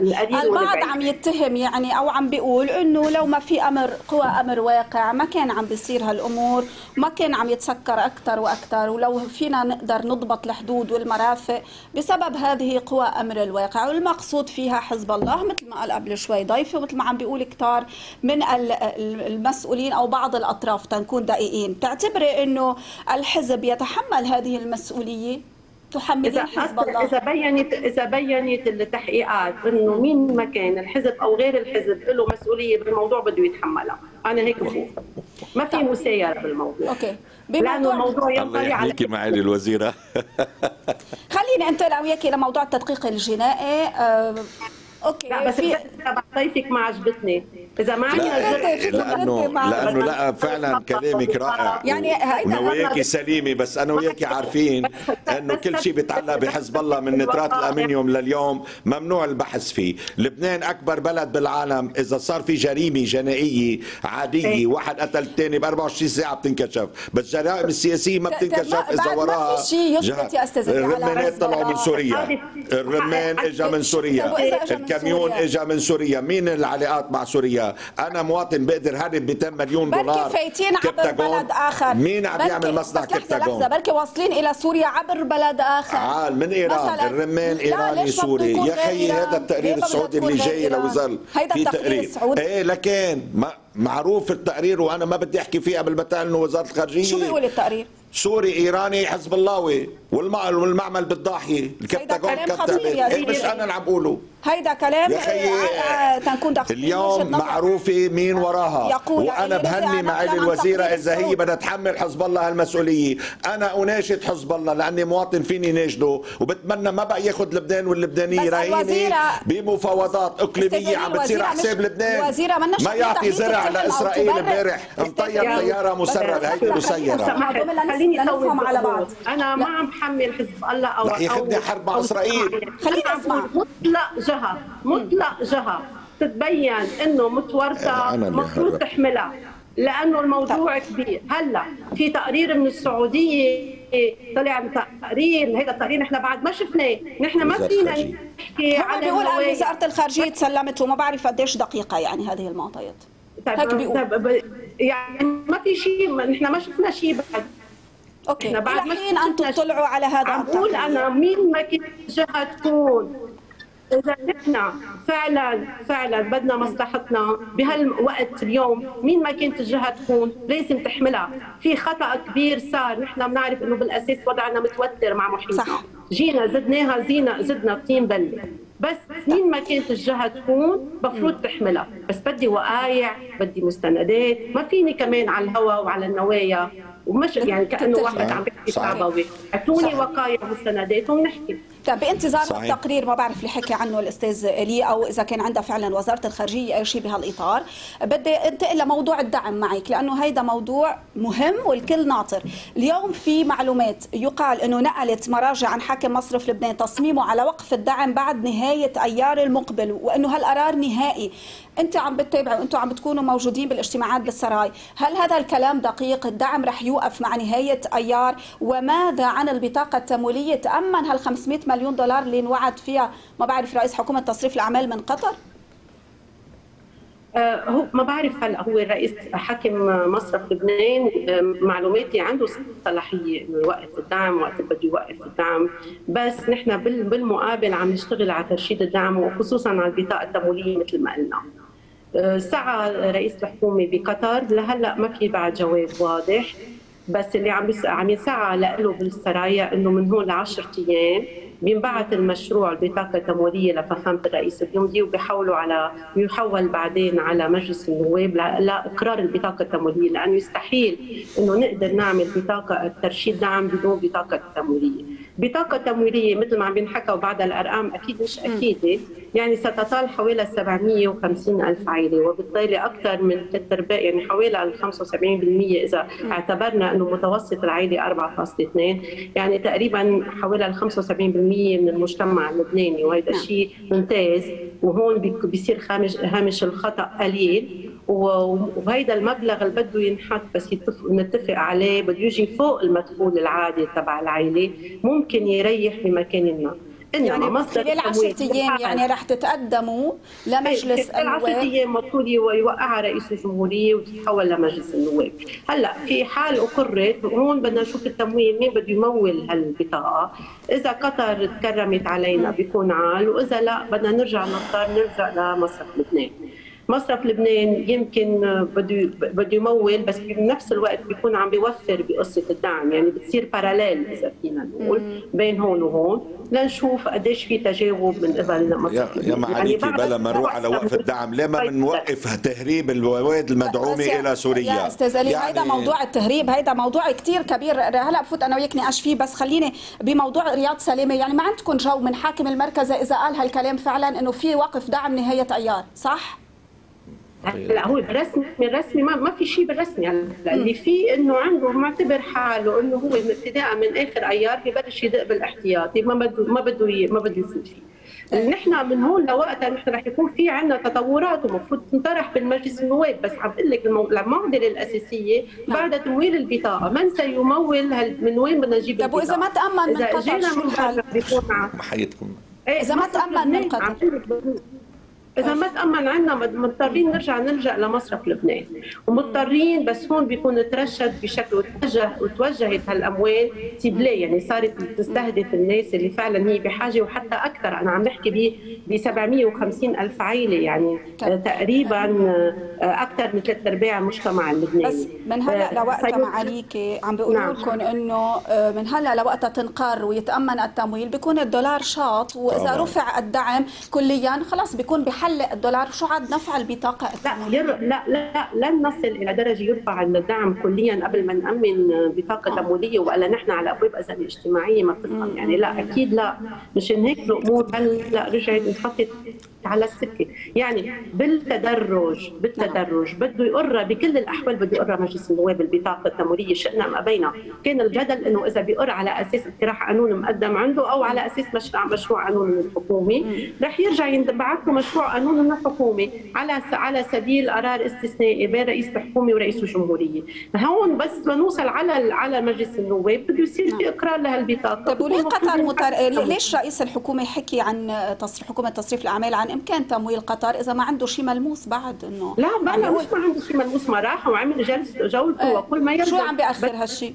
القريبه. البعض عم يتهم يعني او عم بيقول انه لو ما في امر قوى امر واقع ما كان عم بيصير هالامور، ما كان عم يتسكر اكثر واكثر، ولو فينا نقدر نضبط الحدود والمرافق بسبب هذه قوى امر الواقع، والمقصود فيها حزب الله مثل ما قال قبل شوي ضيفي، ومثل ما عم بيقول كثار من المسؤولين او بعض الاطراف تنكون دقيقين. بتعتبري انه الحزب يتحمل هذه المسؤوليه؟ إذا, إذا بينت إذا بينت التحقيقات إنه مين ما كان الحزب أو غير الحزب له مسؤولية بالموضوع بده يتحملها، أنا هيك بشوف. ما في مسايرة بالموضوع. أوكي. لأنه الموضوع ينطلي على الله معالي الوزيرة. خليني أنتقل أنا وياكي لموضوع التدقيق الجنائي. أه... اوكي. لا بس في... ضيفك ما عجبتني، اذا ما عجبتك لانه لانه لا فعلا كلامك رائع، يعني انا وياكي سليمه، بس انا وياكي عارفين انه كل شيء بيتعلق بحزب الله من نترات الامنيوم لليوم ممنوع البحث فيه. لبنان اكبر بلد بالعالم، اذا صار في جريمه جنائيه عاديه واحد قتل الثاني ب أربعة وعشرين ساعه بتنكشف، بس الجرائم السياسيه ما بتنكشف اذا وراها جهات. الرمانات طلعوا من سوريا، الرمان اجى من سوريا، كميون اجى من سوريا، مين العلاقات مع سوريا؟ انا مواطن بقدر هرب ب مليون دولار بركي فايتين عبر بلد اخر، مين عم يعمل مصنع كبتاجون؟ بركي واصلين الى سوريا عبر بلد اخر، عال من ايران، الرمان ايراني سوري يا خيي. هذا التقرير السعودي اللي جاي لوزاره في تقرير ايه، لكن معروف التقرير وانا ما بدي احكي فيه قبل ما تعلن وزاره الخارجيه. شو بيقول التقرير؟ سوري ايراني حزب اللهوي والمعمل بالضاحيه، الكبتاجون كبتاجون، مش انا اللي عم بقوله، هيدا كلام تنكون داخل اليوم معروفه مين وراها. وانا بهني معالي الوزيره اذا هي بدها تحمل حزب الله هالمسؤوليه، انا اناشد حزب الله لاني مواطن فيني ناشده، وبتمنى ما بقى ياخذ لبنان واللبنانيه رهينه بمفاوضات اقليميه عم بتصير على حساب لبنان، ما يعطي زرع لاسرائيل. امبارح مطير طياره مسربه، هيدي مسيره. على بعض. أنا ما عم بحمل حزب الله أو رح يخدني حرب مع إسرائيل. خلينا نسمع. مطلق جهة مطلق جهة تتبين إنه متورطة مفروض تحملها، لأنه الموضوع طب. كبير. هلا في تقرير من السعودية طلع تقرير، هذا التقرير نحن بعد ما شفناه، نحن ما فينا نحكي على هو بيقول وزارة الخارجية تسلمت، وما بعرف قديش دقيقة يعني هذه المعطيات. هيك بيقول. يعني ما في شيء، نحن ما شفنا شيء بعد. اوكي بعد ما انتم تطلعوا على هذا، عم بقول انا مين ما كانت جهه تكون إذا نحن فعلا فعلا بدنا مصلحتنا بهالوقت اليوم، مين ما كانت الجهة تكون لازم تحملها. في خطأ كبير صار، نحن بنعرف إنه بالأساس وضعنا متوتر مع محيطنا، جينا زدناها زينا زدنا طين بلة، بس مين ما كانت الجهة تكون مفروض تحملها. بس بدي وقايع، بدي مستندات، ما فيني كمان على الهوا وعلى النوايا ومش يعني كأنه واحد عم بيحكي تعبوي. اعطوني وقايع ومستندات ونحكي. طيب بانتظار التقرير، ما بعرف اللي حكي عنه الاستاذ لي او اذا كان عندها فعلا وزاره الخارجيه اي شيء بهالاطار، بدي انتقل لموضوع الدعم معك لانه هيدا موضوع مهم والكل ناطر. اليوم في معلومات يقال انه نقلت مراجع عن حاكم مصرف لبنان تصميمه على وقف الدعم بعد نهايه ايار المقبل وانه هالقرار نهائي. انت عم بتتابعي وانتم عم بتكونوا موجودين بالاجتماعات بالسراي، هل هذا الكلام دقيق؟ الدعم رح يوقف مع نهايه ايار؟ وماذا عن البطاقه التمويليه تامن هال خمسمئة مليون دولار اللي انوعد فيها ما بعرف رئيس حكومه تصريف الاعمال من قطر؟ هو ما بعرف هلا هو الرئيس حاكم مصرف لبنان معلوماتي عنده صلاحيه انه يوقف الدعم وقت بده يوقف الدعم، بس نحن بالمقابل عم نشتغل على ترشيد الدعم وخصوصا على البطاقه التمويليه مثل ما قلنا. سعى رئيس الحكومه بقطر، لهلا ما في بعد جواب واضح، بس اللي عم عم يسعى له بالسرايا انه من هون ل عشرة ايام بينبعث المشروع البطاقه التمويليه لفخامه الرئيس الجمهوري وبيحولوا على بيحول بعدين على مجلس النواب لاقرار البطاقه التمويليه، لانه يستحيل انه نقدر نعمل بطاقه ترشيد دعم بدون بطاقه تمويليه. بطاقه تمويليه مثل ما عم بينحكى وبعدها الارقام اكيد مش اكيده، يعني ستطال حوالي سبعمئة وخمسين ألف عائله وبالتالي اكثر من ثلاث ارباع يعني حوالي خمسة وسبعين بالمئة اذا اعتبرنا انه متوسط العائله أربعة فاصلة اثنين، يعني تقريبا حوالي خمسة وسبعين بالمئة من المجتمع اللبناني، وهذا شيء ممتاز. وهون بيصير هامش الخطا قليل، وهيدا المبلغ اللي بده ينحط بس نتفق عليه بده يجي فوق المدخول العادي تبع العائله، ممكن يريح بمكان ما. يعني مصدر خلال عشرة ايام يعني رح تتقدموا لمجلس النواب، خلال عشرة ايام مطلوب يوقعها رئيس الجمهوريه وتتحول لمجلس النواب. هلا في حال اقرت هون بدنا نشوف التمويل، مين بده يمول هالبطاقه؟ اذا قطر تكرمت علينا بيكون عال، واذا لا بدنا نرجع نضطر نرجع لمصرف لبنان. مصرف لبنان يمكن بده بده يمول، بس بنفس الوقت بيكون عم بيوفر بقصه الدعم، يعني بتصير باراليل اذا فينا نقول بين هون وهون لنشوف قديش في تجاوب من قبل مصرف لبنان. يا معاليتي يعني بلا ما نروح على وقف الدعم، ليه ما بنوقف تهريب المواد المدعومه الى سوريا؟ يا استاذ لي يعني هيدا موضوع التهريب هيدا موضوع كثير كبير، هلا بفوت انا وياك نقاش فيه، بس خليني بموضوع رياض سلامه. يعني ما عندكم جو من حاكم المركز اذا قال هالكلام فعلا انه في وقف دعم نهايه ايار، صح؟ لا هو بالرسمي بالرسمي ما, ما في شيء بالرسمي، يعني اللي فيه انه عنده معتبر حاله انه هو ابتداء من اخر ايار ببلش يدق بالاحتياطي، ما بده ما بده ما بده يفوت فيه. نحن من هون لوقتها نحن رح يكون في عندنا تطورات ومفروض تنطرح بالمجلس النواب، بس عم بقول لك المعضله الاساسيه بعد تمويل البطاقه، من سيمول هال... من وين بدنا نجيب البطاقه؟ طب واذا ما تامن من قطر شو الحل؟ حياتكم اذا ما تامن من قطر إذا ما تأمن عنا مضطرين نرجع نلجأ لمصرف لبنان، ومضطرين بس هون بيكون ترشد بشكل وتوجه وتوجهت هالأموال تبلي، يعني صارت تستهدف الناس اللي فعلا هي بحاجة وحتى أكثر. أنا عم نحكي ب سبعمئة وخمسين ألف عائلة، يعني تقريبا أكثر من ثلاث أرباع المجتمع اللبناني. بس من هلا لوقتها معاليكي عم بيقولوا لكم إنه من هلا لوقتها تنقر ويتأمن التمويل بيكون الدولار شاط، وإذا رفع الدعم كليا خلاص بيكون بحاجة هلا الدولار شو عاد نفع البطاقه؟ لا ير... لا لا لن نصل الى درجه يرفع الدعم كليا قبل ما نامن بطاقه تمويليه، والا نحن على ابواب ازمه اجتماعيه ما بتفهم، يعني لا اكيد لا. مشان هيك الامور هلا رجعت انحطت على السكه، يعني بالتدرج بالتدرج بده يقرها بكل الاحوال، بده يقرها مجلس النواب البطاقه التمويليه شئنا ام ابينا. كان الجدل انه اذا بيقر على اساس اقتراح قانون مقدم عنده او على اساس مشروع مشروع قانون من الحكومه، رح يرجع ينبعث له مشروع قانون من الحكومه على على سبيل قرار استثنائي بين رئيس الحكومه ورئيس الجمهوريه. هون بس بنوصل على على مجلس النواب بده يصير في اقرار لهالبطاقه. طب وليه قطر متر... ليش رئيس الحكومه حكي عن تصريح حكومه تصريف الاعمال عن امكان تمويل قطر اذا ما عنده شيء ملموس بعد؟ انه لا بلا يعني هو... مش ما عنده شيء ملموس، ما راح وعمل جلسه جولته وكل ما يرجع شو عم بيأخر هالشيء؟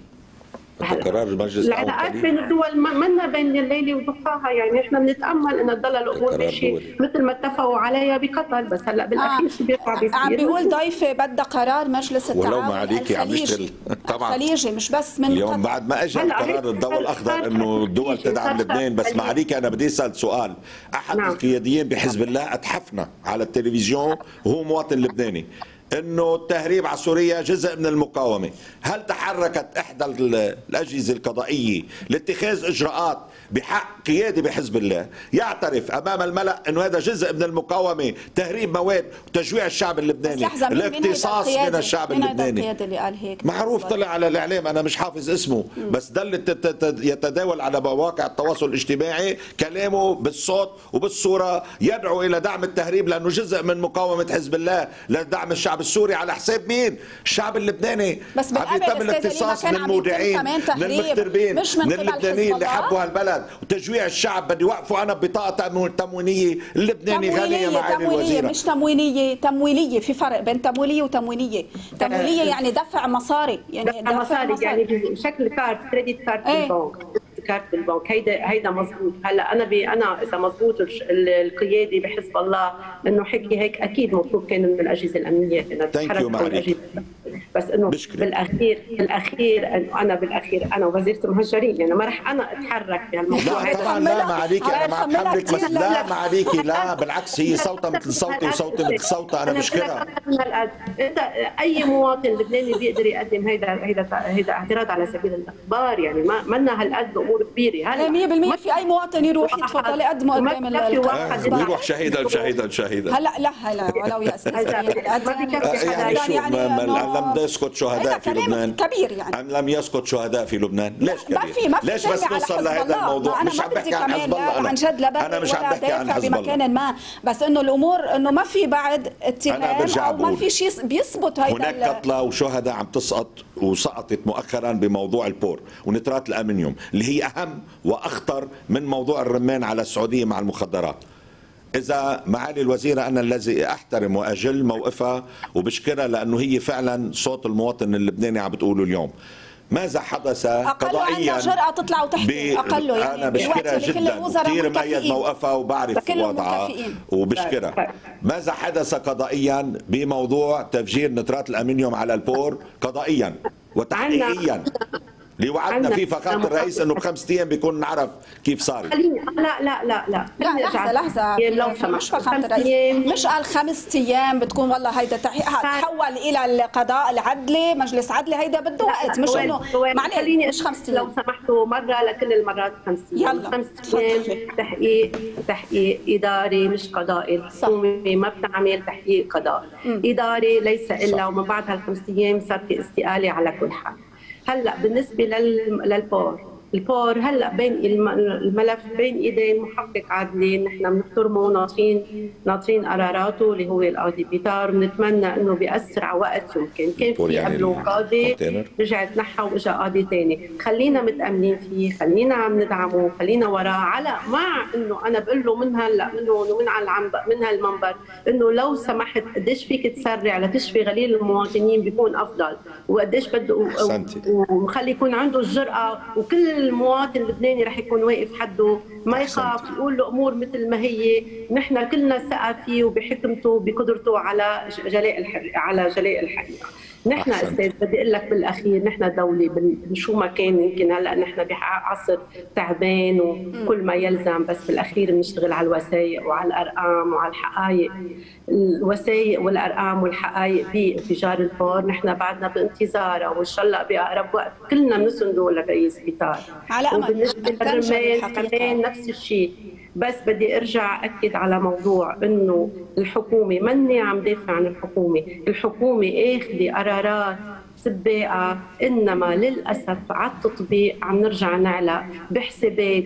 قرار المجلس العلاقات بين الدول منا بين الليله وضحاها، يعني احنا بنتامل انه تضل الامور ماشيه مثل ما اتفقوا عليها بقطر، بس هلا بالاخير شو بيطلع بيصير؟ عم بيقول ضيفي بدها قرار مجلس التعاون ولو ما عليكي عم نشتغل طبعا الخليجي مش بس من اليوم قطر. بعد ما اجى قرار الضوء الاخضر انه الدول تدعم لبنان، بس ما عليكي انا بدي اسال سؤال، احد نعم. القياديين بحزب الله اتحفنا على التلفزيون وهو مواطن لبناني انه التهريب على سوريا جزء من المقاومه، هل تحركت احدى الاجهزه القضائيه لاتخاذ اجراءات بحق قيادي بحزب الله يعترف امام الملأ انه هذا جزء من المقاومه، تهريب مواد وتجويع الشعب اللبناني، الاقتصاص من الشعب اللبناني اللي قال هيك معروف طلع على الاعلام، انا مش حافظ اسمه م. بس ضل يتداول على مواقع التواصل الاجتماعي كلامه بالصوت وبالصوره يدعو الى دعم التهريب لانه جزء من مقاومه حزب الله لدعم الشعب السوري على حساب مين؟ الشعب اللبناني. بس بالقبل عم يتم الاقتصاص من المودعين من المغتربين من اللبنانيين اللي حبوا هالبلد وتجويع الشعب، بدي وقفوا انا ببطاقه تموينيه اللبناني غنيه معالي الوزيره. مش تموينيه، تمويليه، في فرق بين تمويليه وتمويليه، تمويليه يعني دفع مصاري، يعني دفع, دفع مصاري, مصاري يعني بشكل كارت كريدت كارت بالبنك كارت بالبنك، هيدا هيدا مضبوط. هلا انا بي انا اذا مضبوط القيادي بحزب الله انه حكي هيك اكيد مطلوب كان من الاجهزه الامنيه انها تتحرك، بس انه بالاخير بالاخير انه انا بالاخير انا ووزيره المهجرين يعني ما رح انا اتحرك بهالموضوع هذا. لا ما عليكي انا مع حملك، بس لا ما عليكي، لا بالعكس هي صوتها مثل صوتي وصوتي مثل صوتها، انا بشكرها. انت اي مواطن لبناني بيقدر يقدم هيدا هيدا هيدا اعتراض على سبيل الاخبار، يعني ما منا هالقد امور كبيره. هلا مية بالمية في اي مواطن يروح يتفضلي قدمه قدام القضاء، يروح شهيدا شهيدا شهيدا. هلا لا هلا ولو يا استاذ يعني لم يسقط شهداء في لبنان كبير، يعني لم يسقط شهداء في لبنان ليش كبير؟ ما في ما في ليش بس نوصل لهذا الموضوع؟ مش عم بحكي عن حزب الله، انا عن جد لا بدي ولا دافع بمكان ما، بس انه الامور انه ما في بعد اتهام او ما في شيء بيثبت هيدا. هناك قتلى وشهداء عم تسقط وسقطت مؤخرا بموضوع البور ونترات الامونيوم اللي هي اهم واخطر من موضوع الرمان على السعوديه مع المخدرات. إذا معالي الوزيرة أنا الذي أحترم وأجل موقفها وبشكرها لأنه هي فعلا صوت المواطن اللبناني عم بتقوله اليوم. ماذا حدث قضائيا؟ أقله جرأة تطلع وتحكي، أقله يعني أنا بشكرها جدا كثير مؤيد موقفها وبعرف وضعها وبشكرها. ماذا حدث قضائيا بموضوع تفجير نترات الأمونيوم على البور قضائيا وتحقيقيا؟ اللي وعدنا فيه فخامه الرئيس انه بخمس ايام بيكون نعرف كيف صار. خليني لا لا لا لا لا لحظه لحظه لو مش فخامه الرئيس مش قال خمس ايام بتكون والله هيدا تحقيقها تحول الى القضاء العدلي مجلس عدلي، هيدا بده وقت، مش انه معلش خليني مش خمس ايام لو سمحتوا مره لكل المرات خمس ايام يلا خمس ايام تحقيق تحقيق اداري مش قضائي، الحكومه ما بتعمل تحقيق قضائي اداري ليس الا ومن بعد هالخمس ايام صار في استقاله على كل حال. هلا بالنسبه للبور، البور هلا بين الملف بين ايدين محقق عادلين، نحن بنحترمه وناطرين ناطرين قراراته اللي هو القاضي بيطار، وبنتمنى انه باسرع وقت يمكن، كان في قبله قاضي رجع تنحى واجا قاضي ثاني، خلينا متامنين فيه، خلينا عم ندعمه، خلينا وراه، على مع انه انا بقول له من هلا من هون ومن على من هالمنبر انه لو سمحت قديش فيك تسرع لتشفي غليل المواطنين بيكون افضل، وقديش بده وخلي يكون عنده الجرأه، وكل المواطن اللبناني رح يكون واقف حده، ما يخاف، يقول له امور مثل ما هي، نحن كلنا ثقه فيه وبحكمته وبقدرته على جلاء الحقيقه على جلاء الحقيقه. نحن استاذ بدي اقول لك بالاخير نحن دوله شو ما كان يمكن هلا نحن بعصر تعبان وكل ما يلزم، بس بالاخير بنشتغل على الوثائق وعلى الارقام وعلى الحقائق، الوثائق والارقام والحقائق بانفجار البور نحن بعدنا بانتظاره، وان شاء الله باقرب وقت كلنا بنسنده لرئيس بيطار. على امل وبالنسبه للرمان كمان نفس الشيء، بس بدي ارجع اكد على موضوع انه الحكومه مني عم دافع عن الحكومه، الحكومه اخذه قرارات سباقه، انما للاسف على التطبيق عم نرجع نعلق بحسابات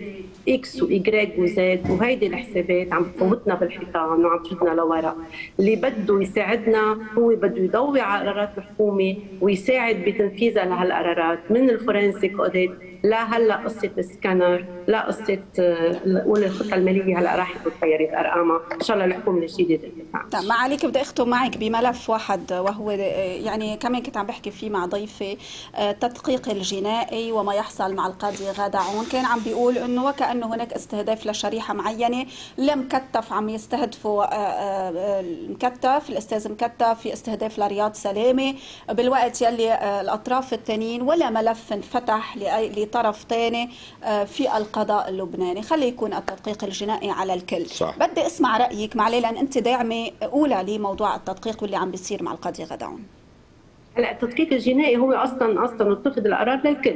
اكس وايجريك وزد، وهيدي الحسابات عم تفوتنا بالحيطان وعم تفوتنا لورا، اللي بده يساعدنا هو بده يضوي على قرارات الحكومه ويساعد بتنفيذها لهالقرارات من الفورنسيك اوديت لا هلا قصه السكانر، لا قصه قول الخطه الماليه هلا راحت وتغيرت ارقامها، ان شاء الله الحكومه الجديده تدفع. طيب ما عليك، بدي اختم معك بملف واحد وهو يعني كمان كنت عم بحكي فيه مع ضيفي، التدقيق الجنائي وما يحصل مع القاضي غادة عون، كان عم بيقول انه وكانه هناك استهداف لشريحه معينه، لمكتف عم يستهدفوا مكتف، الاستاذ مكتف، في استهداف لرياض سلامه، بالوقت يلي الاطراف الثانيين ولا ملف انفتح لطرف ثاني في القضاء اللبناني. خلي يكون التدقيق الجنائي على الكل. صح. بدي اسمع رايك معلي لان انت داعمه اولى لموضوع التدقيق واللي عم بيصير مع القاضي غادة عون. هلا التدقيق الجنائي هو اصلا اصلا متخذ القرار للكل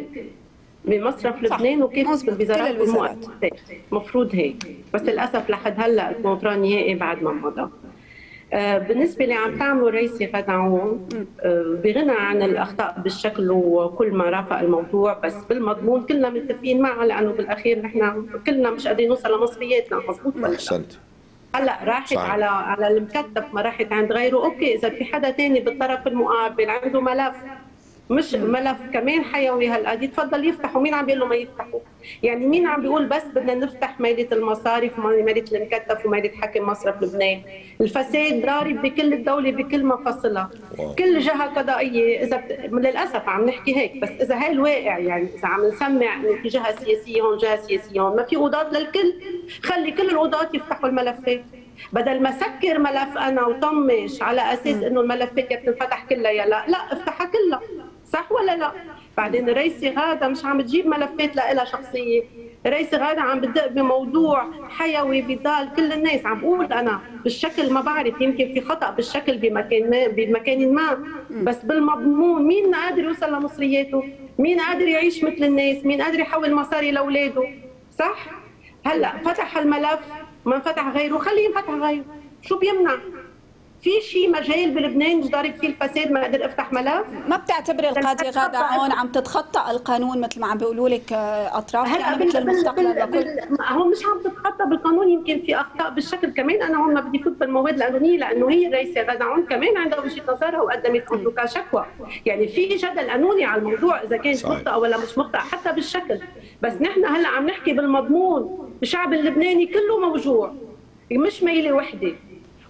بمصرف لبنان وكيف الوزارات والمؤسسات، المفروض هيك، بس للاسف لحد هلا الموضوع نهائي بعد ما مضى. بالنسبه اللي عم تعمله رئيسي غادة عون بغنى عن الاخطاء بالشكل وكل ما رافق الموضوع، بس بالمضمون كلنا متفقين معه لانه بالاخير نحن كلنا مش قادرين نوصل لمصرياتنا. مضبوط. احسنت. هلا راحت صحيح. على على المكتف، ما راحت عند غيره، اوكي اذا في حدا ثاني بالطرف المقابل عنده ملف مش ملف كمان حيوي هلا يتفضل يفتحوا، مين عم بيقول له ما يفتحوا؟ يعني مين عم بيقول بس بدنا نفتح مالة المصارف ومالة المكتف ومالة حاكم مصرف لبنان؟ الفساد ضارب بكل الدولة بكل مفاصلها، كل جهة قضائية إذا بت... للأسف عم نحكي هيك، بس إذا هي الواقع يعني إذا عم نسمع إنه في جهة سياسية هون جهة سياسية هون، ما في قضاة للكل، خلي كل القضاة يفتحوا الملفات، بدل ما سكر ملف أنا وطمش على أساس إنه الملفات بتنفتح كلها يلا، لا افتحها كلها. صح ولا لا؟ بعدين رئيسي غادة مش عم تجيب ملفات لها شخصيه، رئيسي غادة عم بتدق بموضوع حيوي بضال كل الناس. عم بقول انا بالشكل ما بعرف يمكن في خطا بالشكل بمكان ما بمكان ما، بس بالمضمون مين قادر يوصل لمصرياته؟ مين قادر يعيش مثل الناس؟ مين قادر يحول مصاري لاولاده؟ صح؟ هلا فتح الملف ما انفتح غيره، خليه ينفتح غيره، شو بيمنع؟ في شيء مجال بلبنان ضارب فيه الفساد ما قدر افتح ملف؟ ما بتعتبري القاضي غادة عون عم تتخطى القانون مثل ما عم بيقولوا لك اطراف يعني مثل المستقبل لكل؟ هون مش عم تتخطى بالقانون، يمكن في اخطاء بالشكل كمان، انا هون ما بدي فوت بالمواد القانونيه لانه هي الرئيسه غادة عون كمان عندها وجهه نظرها وقدمت امريكا شكوى، يعني في جدل قانوني على الموضوع اذا كانت مخطئه ولا مش مخطئه حتى بالشكل، بس نحن هلا عم نحكي بالمضمون، الشعب اللبناني كله موجوع مش ميله وحده،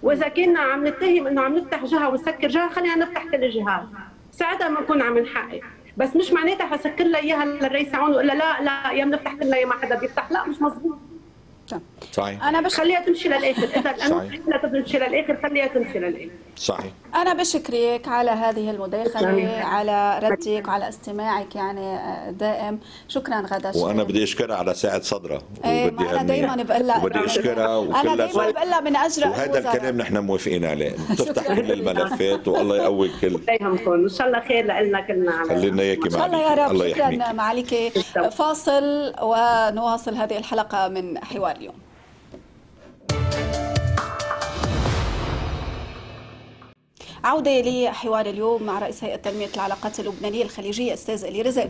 وإذا كنا عم نتهم إنه عم نفتح جهة ونسكر جهة، خلينا نفتح كل الجهات، ساعتها ما نكون عم نحقق، بس مش معناتها حسكر لها إياها للرئيس عون وإلا لا لا يا بنفتح كلها يا ما حدا بيفتح، لا مش مظبوط. صحيح. أنا بش... خليها تمشي للآخر، إذا القانون بدها تمشي للآخر خليها تمشي للآخر. صحيح. أنا بشكرك على هذه المداخلة، على ردك وعلى استماعك يعني دائم، شكرا غدا. شكرا. وأنا بدي أشكرها على ساعة صدرة. إيه أنا دايما بقلها. وبدي أشكرها وكلها. أنا دايما بقلها من أجرها. وهذا الكلام نحن موافقين عليه، بتفتح كل الملفات والله يقوي الكل. إن شاء الله خير لنا كلنا. خلينا إياكي معليكي. الله يا رب. شكرا معليكي. فاصل ونواصل هذه الحلقة من حوار اليوم. عودة لحوار اليوم مع رئيس هيئة تنمية العلاقات اللبنانية الخليجية أستاذ إلي رزق.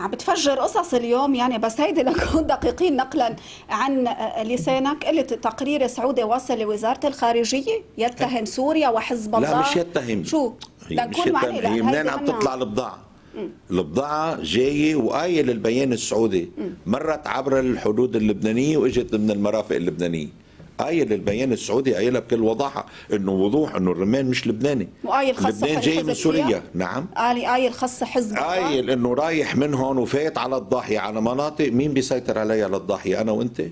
عم بتفجر قصص اليوم يعني، بس هيدي لنكون دقيقين نقلا عن لسانك، قلت تقرير سعودي واصل لوزارة الخارجية يتهم سوريا وحزب الله. لا مش يتهم، شو؟ لنكون معنى هي منين عم تطلع البضاعة؟ البضاعة جاية وقايل البيان السعودي مرت عبر الحدود اللبنانية واجت من المرافق اللبنانية، قايل البيان السعودي قايلها بكل وضاحه، انه وضوح انه الرمان مش لبناني، وقايل خاصه لبنان جاي من سوريا. نعم قال قايل خاصه حزب الله، قايل انه رايح من هون وفايت على الضاحيه، على مناطق مين بيسيطر عليها للضاحيه؟ انا وانت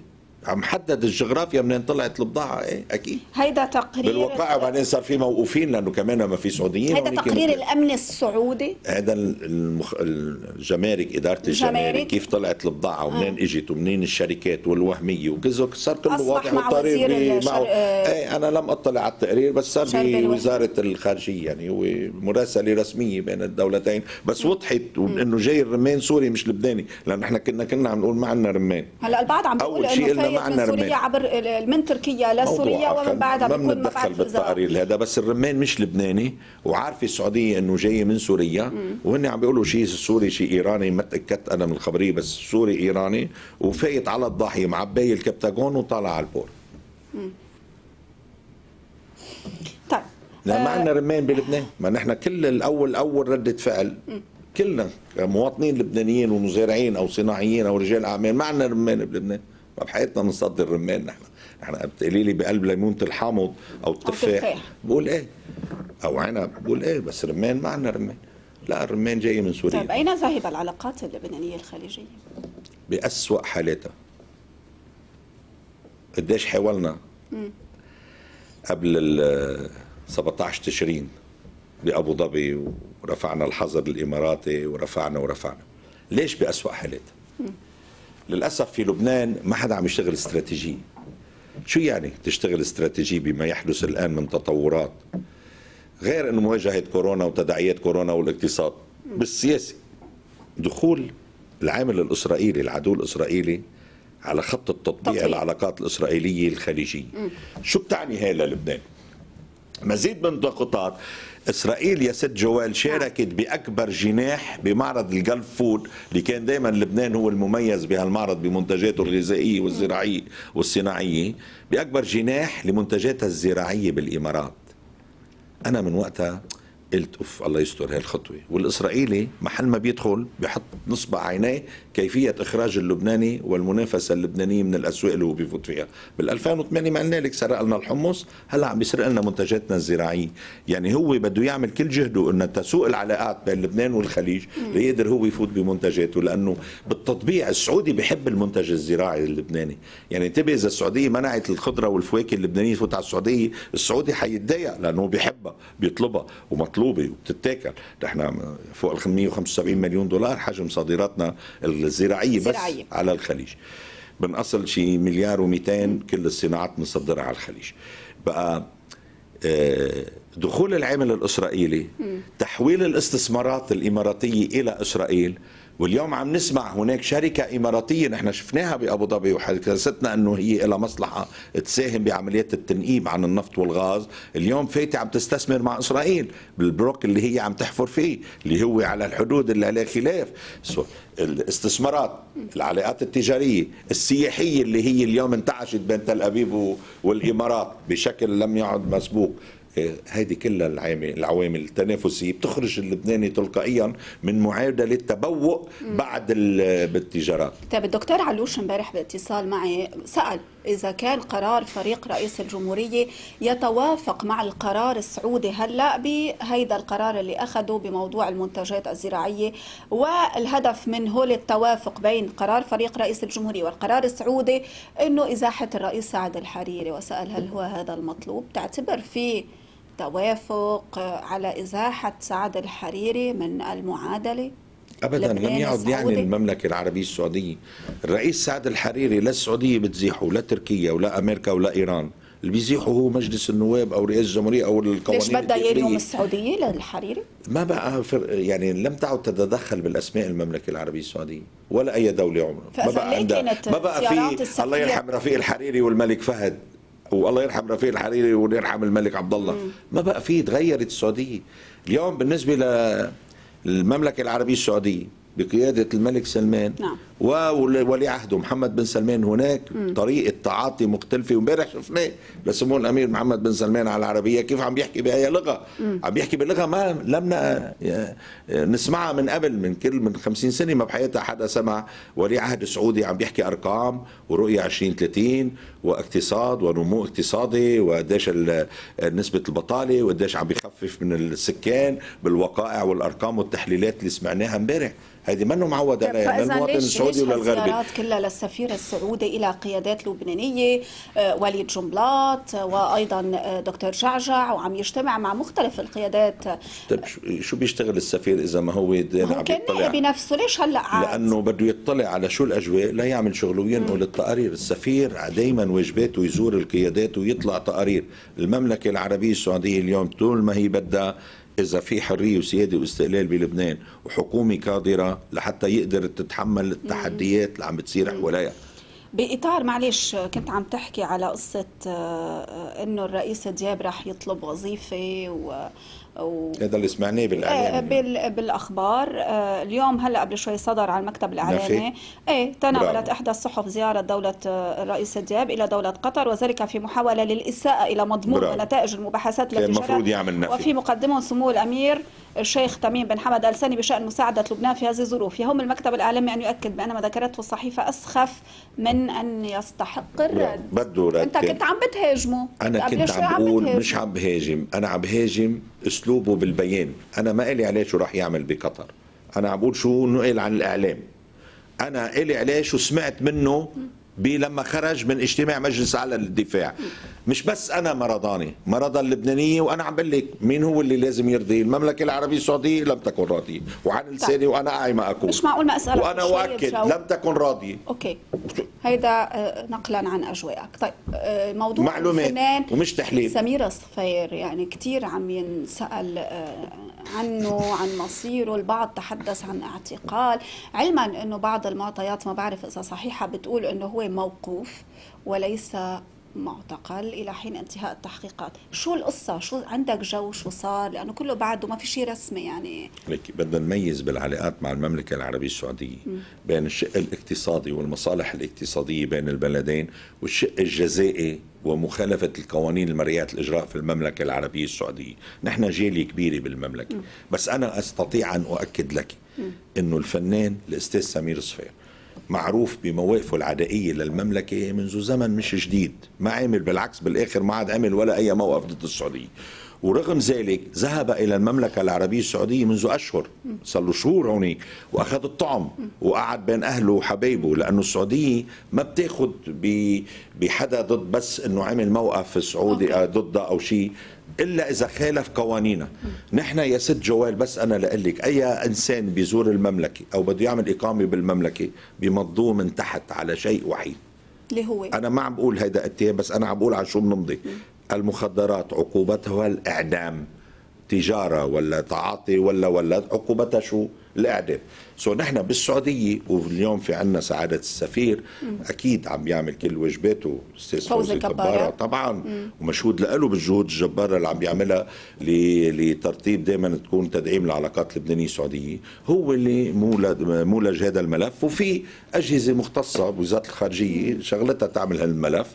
عم حدد الجغرافيا منين طلعت البضاعه. ايه اكيد هيدا تقرير بالوقائع، وبعدين صار في موقوفين لانه كمان ما في سعوديين. هيدا تقرير ممكن. الامن السعودي هذا المخ... الجمارك، اداره الجمارك كيف طلعت البضاعه ومنين آه. اجت ومنين الشركات والوهميه وكذا، صار كله واضح وطريق مع... ايه انا لم اطلع على التقرير بس صار بوزاره الخارجيه، يعني هو مراسله رسميه بين الدولتين، بس وضحت انه جاي الرمان سوري مش لبناني، لان احنا كنا كنا عم نقول ما عندنا رمان. هلا البعض عم بيقول انه من سوريا عبر من تركيا لسوريا ومن بعدها بكون ما بندخل بالتقارير هذا، بس الرمان مش لبناني وعارفه السعوديه انه جاي من سوريا، وهن عم بيقولوا شيء سوري شيء ايراني، ما تاكدت انا من الخبريه بس سوري ايراني، وفايت على الضاحيه معبايه الكبتاغون وطالع على البور. طيب لا ما عندنا رمان بلبنان، ما نحن كل الاول اول رده فعل كلنا مواطنين لبنانيين ومزارعين او صناعيين او رجال اعمال، ما عندنا رمان بلبنان، ما بحياتنا بنصدر رمان نحن، نحن بتقولي لي بقلب ليمونه الحامض او التفاح بقول ايه او عنب بقول ايه، بس رمان ما عندنا رمان، لا الرمان جاي من سوريا. طيب اين ذهب العلاقات اللبنانيه الخليجيه؟ بأسوأ حالاتها. قديش حاولنا مم. قبل ال سبعطعش تشرين بأبو ظبي ورفعنا الحظر الإماراتي ورفعنا ورفعنا. ليش بأسوأ حالات؟ للأسف في لبنان ما حدا عم يشتغل استراتيجي. شو يعني تشتغل استراتيجي بما يحدث الآن من تطورات؟ غير أن مواجهة كورونا وتداعيات كورونا والاقتصاد بالسياسي، دخول العامل الإسرائيلي العدو الإسرائيلي على خط التطبيع العلاقات الإسرائيلية الخليجية. مم. شو بتعني هي للبنان؟ مزيد من الضغوطات. اسرائيل يا ست جوال شاركت باكبر جناح بمعرض الجلف فود اللي كان دائما لبنان هو المميز بهالمعرض بمنتجاته الغذائيه والزراعيه والصناعيه، باكبر جناح لمنتجاتها الزراعيه بالامارات. انا من وقتها قلت اوف الله يستر هالخطوه، والاسرائيلي محل ما بيدخل بيحط نصب عينيه كيفيه اخراج اللبناني والمنافسه اللبنانيه من الاسواق اللي هو بيفوت فيها. بال2008 ما قلنا لك سرق لنا الحمص، هلا عم بيسرق لنا منتجاتنا الزراعيه، يعني هو بده يعمل كل جهده انه تسوء العلاقات بين لبنان والخليج ليقدر هو يفوت بمنتجاته، لانه بالتطبيع السعودي بحب المنتج الزراعي اللبناني، يعني انتبه اذا السعوديه منعت الخضره والفواكه اللبنانيه تفوت على السعوديه، السعودي حيتضايق لانه بيحبها بيطلبها ومطلوب وبتتاكل. نحن فوق ال خمسمية وخمسة وسبعين مليون دولار حجم صادراتنا الزراعيه بس زراعية. على الخليج بنأصل شي مليار ومئتين، كل الصناعات بنصدرها على الخليج. بقى دخول العامل الاسرائيلي، تحويل الاستثمارات الاماراتيه الى اسرائيل، واليوم عم نسمع هناك شركه اماراتيه نحن شفناها بابو ظبي وحدثتنا انه هي لها مصلحه تساهم بعمليات التنقيب عن النفط والغاز، اليوم فاتي عم تستثمر مع اسرائيل بالبروك اللي هي عم تحفر فيه اللي هو على الحدود اللي عليه خلاف. الاستثمارات، العلاقات التجاريه، السياحيه اللي هي اليوم انتعشت بين تل ابيب والامارات بشكل لم يعد مسبوق، هذه كلها العوامل التنافسيه بتخرج اللبناني تلقائيا من معادله التبوؤ بعد بالتجارات. طيب الدكتور علوش امبارح باتصال معي سال اذا كان قرار فريق رئيس الجمهوريه يتوافق مع القرار السعودي هلا بهيدا القرار اللي اخذه بموضوع المنتجات الزراعيه، والهدف منه للتوافق بين قرار فريق رئيس الجمهوريه والقرار السعودي انه ازاحه الرئيس سعد الحريري، وسال هل هو هذا المطلوب؟ تعتبر في توافق على إزاحة سعد الحريري من المعادلة؟ أبدا لم يعد يعني المملكة العربية السعودية. الرئيس سعد الحريري لا السعودية بتزيحه ولا تركيا ولا أمريكا ولا إيران، اللي بيزيحه هو مجلس النواب أو رئيس الجمهورية أو القوانين. ليش بدها يلوم السعودية للحريري؟ ما بقى يعني لم تعد تتدخل بالأسماء المملكة العربية السعودية ولا أي دولة عمره. ما بقى كانت ما بقى في الله يرحم رفيق الحريري والملك فهد والله يرحم رفيق الحريري ويرحم الملك عبد الله، ما بقى فيه. تغيرت السعوديه اليوم بالنسبه للمملكه العربيه السعوديه بقياده الملك سلمان نعم. وولي عهده محمد بن سلمان، هناك مم. طريقه تعاطي مختلفه، وامبارح شفناه لسمو الامير محمد بن سلمان على العربيه كيف عم بيحكي بأي لغه، مم. عم بيحكي بلغه ما لم نسمعها من قبل، من كل من خمسين سنة ما بحياتها حدا سمع ولي عهد سعودي عم بيحكي ارقام ورؤيه عشرين ثلاثين واقتصاد ونمو اقتصادي وقديش نسبه البطاله وقديش عم بيخفف من السكان بالوقائع والارقام والتحليلات اللي سمعناها امبارح. هذه منه معود عليها للمواطن السعودي ولا الغربي. الزيارات كلها للسفير السعودي الى قيادات لبنانيه، وليد جنبلاط وايضا دكتور جعجع، وعم يجتمع مع مختلف القيادات. طيب شو بيشتغل السفير اذا ما هو هو كان نائب بنفسه، ليش هلا عاد؟ لانه بده يطلع على شو الاجواء، لا يعمل شغله وينقل التقارير. السفير دائما واجباته يزور القيادات ويطلع تقارير. المملكه العربيه السعوديه اليوم طول ما هي بدها، إذا في حرية وسيادة واستقلال بلبنان وحكومة قادرة لحتى يقدر تتحمل التحديات اللي عم بتصير حواليها. بإطار معلش كنت عم تحكي على قصة إنه الرئيس دياب راح يطلب وظيفة و هذا اللي سمعناه بالاعلام يعني. بالاخبار اليوم هلا قبل شوي صدر على المكتب الاعلامي ايه تناولت براه. احدى الصحف زياره دوله الرئيس دياب الى دوله قطر، وذلك في محاوله للاساءه الى مضمون نتائج المباحثات التي المفروض يعمل نفي، وفي مقدمه سمو الامير الشيخ تميم بن حمد آل ثاني بشان مساعده لبنان في هذه الظروف. يهم المكتب الاعلامي ان يؤكد بان ما ذكرته الصحيفه اسخف من ان يستحق الرد. بده انت كنت عم بتهاجمه، انا كنت عم بقول عم مش عم بهاجم، انا عم بهاجم اسلوبه بالبيان. انا ما الي عليه شو راح يعمل بقطر، انا عم بقول شو نقل عن الاعلام، انا الي عليه شو سمعت منه لما خرج من اجتماع مجلس اعلى للدفاع. مش بس انا مرضاني، مرضى اللبنانيه، وانا عم بقول لك مين هو اللي لازم يرضي. المملكه العربيه السعوديه لم تكن راضيه، وعن لساني وانا قايمه اقول مش معقول ما اسالك، وانا اؤكد لم تكن راضيه. اوكي هيدا نقلا عن اجوائك. طيب موضوع معلومات ومش تحليل سمير الصفير، يعني كثير عم ينسال عنه عن مصيره، البعض تحدث عن اعتقال، علما انه بعض المعطيات ما بعرف اذا صحيحه بتقول انه هو موقوف وليس معتقل الى حين انتهاء التحقيقات. شو القصه؟ شو عندك جو شو صار؟ لانه كله بعده ما في شيء رسمي يعني. ليك بدنا نميز بالعلاقات مع المملكه العربيه السعوديه م. بين الشق الاقتصادي والمصالح الاقتصاديه بين البلدين، والشق الجزائي ومخالفه القوانين المريات الاجراء في المملكه العربيه السعوديه. نحن جاليه كبيره بالمملكه م. بس انا استطيع ان اؤكد لك انه الفنان الاستاذ سمير صفير معروف بمواقفه العدائيه للمملكه منذ زمن مش جديد، ما عامل بالعكس بالاخر ما عاد عمل ولا اي موقف ضد السعوديه، ورغم ذلك ذهب الى المملكه العربيه السعوديه منذ اشهر، صار له شهور هونيك، واخذ الطعم وقعد بين اهله وحبايبه، لانه السعوديه ما بتاخذ بحدا ضد بس انه عمل موقف سعودي ضده او شيء الا اذا خالف قوانينا. نحن يا ست جوال بس انا لقلك اي انسان بيزور المملكه او بده يعمل اقامه بالمملكه بمضوه من تحت على شيء وحيد اللي هو انا ما عم بقول هيدا اتهام، بس انا عم بقول على شو بنمضي. المخدرات عقوبتها الاعدام، تجاره ولا تعاطي ولا ولا عقوبتها شو؟ الاعدام. سو نحن بالسعوديه واليوم في عندنا سعاده السفير مم. اكيد عم يعمل كل واجباته الاستاذ فوزي كبارة طبعا مم. ومشهود له بالجهود الجباره اللي عم بيعملها لترتيب دائما تكون تدعيم العلاقات اللبنانيه السعوديه، هو اللي مولج هذا الملف، وفي اجهزه مختصه بوزاره الخارجيه شغلتها تعمل هالملف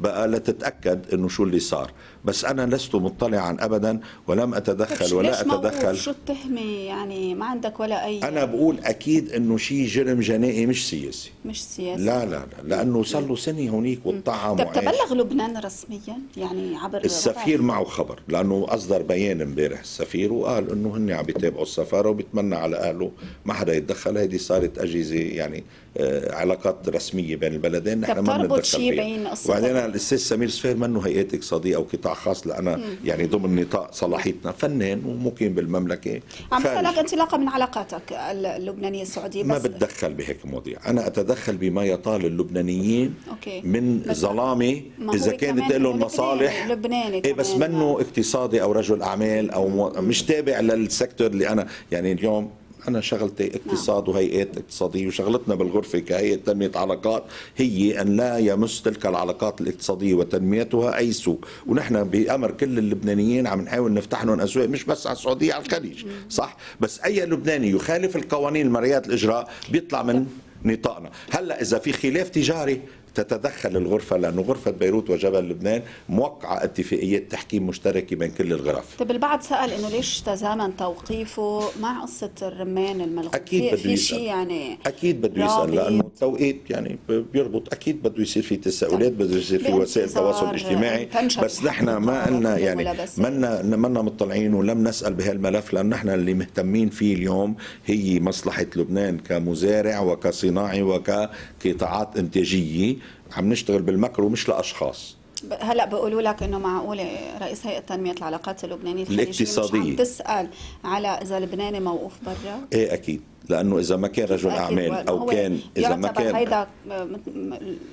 بقى لتتاكد انه شو اللي صار. بس انا لست مطلعا ابدا ولم اتدخل ولا اتدخل. شو التهمه يعني؟ ما عندك ولا اي؟ انا بقول اكيد انه شيء جرم جنائي مش سياسي. مش سياسي لا لا لا، لانه صار له سنه هونيك والطعم. طب تبلغ لبنان رسميا يعني عبر السفير ربع. معه خبر لانه اصدر بيان امبارح السفير وقال انه هن عم بيتابعوا السفاره وبيتمنى على اهله ما حدا يتدخل. هيدي صارت اجهزه يعني آه علاقات رسميه بين البلدين، نحن ما بنتدخل فيها. وبعدين الاستاذ سمير صفير منه هيئات اقتصاديه او قطاع خاص، لأنا يعني ضمن نطاق صلاحيتنا فنان ومقيم بالمملكه. عم بسالك انطلاقا من علاقاتك اللبنانيه السعوديه. ما بتدخل بهيك مواضيع، انا اتدخل بما يطال اللبنانيين أوكي. من ظلامه اذا كانت لهم مصالح لبناني إيه بس منه اقتصادي او رجل اعمال او مو... مش تابع للسيكتور اللي انا يعني اليوم أنا شغلتي اقتصاد وهيئات اقتصادية، وشغلتنا بالغرفة كهيئة تنمية علاقات هي أن لا يمس تلك العلاقات الاقتصادية وتنميتها أي سوء، ونحن بأمر كل اللبنانيين عم نحاول نفتح لهم أسواق مش بس على السعودية، على الخليج، صح؟ بس أي لبناني يخالف القوانين المريات الإجراء بيطلع من نطاقنا. هلا إذا في خلاف تجاري تتدخل الغرفة، لأنه غرفة بيروت وجبل لبنان موقعة اتفاقيات تحكيم مشتركة بين كل الغرف. طب البعض سأل إنه ليش تزامن توقيفه مع قصة الرمان الملغوب؟ أكيد بده يسأل يعني، أكيد بده يسأل لأنه التوقيت يعني بيربط، أكيد بده يصير في تساؤلات، بده يصير في وسائل تواصل اجتماعي، بس نحن ما قلنا يعني منا منا مطلعين ولم نسأل بهالملف، لأن نحن اللي مهتمين فيه اليوم هي مصلحة لبنان كمزارع وكصناعي وكقطاعات إنتاجية. عم نشتغل بالمكرو مش لاشخاص. هلا بقولوا لك انه معقوله رئيس هيئه تنميه العلاقات اللبنانيه الاقتصاديه مش عم تسال على اذا لبناني موقوف برا؟ ايه اكيد، لانه اذا ما كان رجل اعمال او كان اذا ما كان هيدا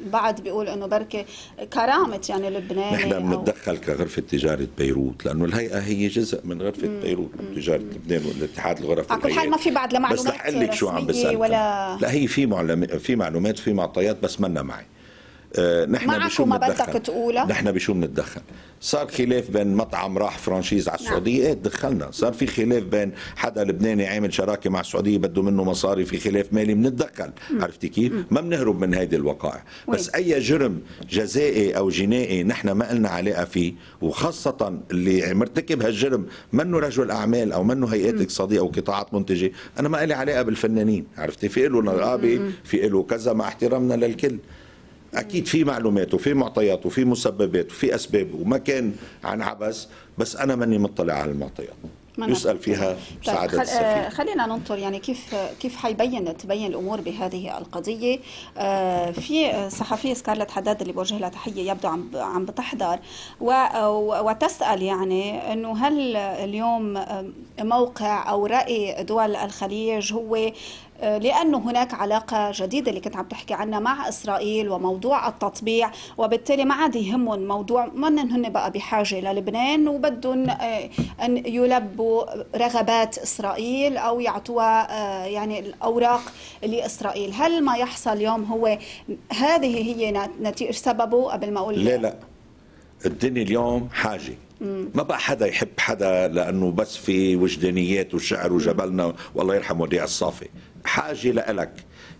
البعض بيقول انه بركه كرامه يعني لبناني. نحن بنتدخل كغرفه تجاره بيروت لانه الهيئه هي جزء من غرفه مم. بيروت تجاره لبنان والاتحاد الغرف. على كل حال ما في بعد لا معلومات بس لك شو عم بسألك ولا لا، هي في معلومات في معطيات بس منا معي. نحن بشو بنتدخل نحن بشو بنتدخل صار خلاف بين مطعم راح فرانشيز على السعوديه، ايه تدخلنا. صار في خلاف بين حدا لبناني عامل شراكه مع السعوديه بده منه مصاري في خلاف مالي، بنتدخل. عرفتي كيف؟ ما بنهرب من هيدي الوقائع. بس اي جرم جزائي او جنائي نحن ما لنا علاقه فيه، وخاصه اللي مرتكب هالجرم منه رجل اعمال او منه هيئات اقتصاديه او قطاعات منتجه، انا ما لي علاقه بالفنانين. عرفتي؟ في له نقابه، في له كذا، مع احترامنا للكل. أكيد في معلومات وفي معطيات وفي مسببات وفي أسباب، وما كان عن عبث، بس أنا ماني مطلع على المعطيات يسأل فيها سعادة خل... السفير. خلينا ننطر يعني كيف كيف حيبين تبين الأمور بهذه القضية. آه في صحفية سكارلت حداد اللي بوجه لها تحية، يبدو عم عم بتحضر و... و... وتسأل يعني إنه هل اليوم موقع أو رأي دول الخليج هو لأنه هناك علاقة جديدة اللي كنت عم تحكي عنها مع إسرائيل وموضوع التطبيع، وبالتالي ما عاد يهمهم موضوع منن هن بقى بحاجة للبنان وبدهم أن يلبوا رغبات إسرائيل أو يعطوها يعني الأوراق لإسرائيل. هل ما يحصل اليوم هو هذه هي نتيجة سببه؟ قبل ما أقول لا لا، الدنيا اليوم حاجة، ما بقى حدا يحب حدا لأنه بس في وجدانيات وشعر وجبلنا والله يرحم وديع الصافي. حاجة لألك.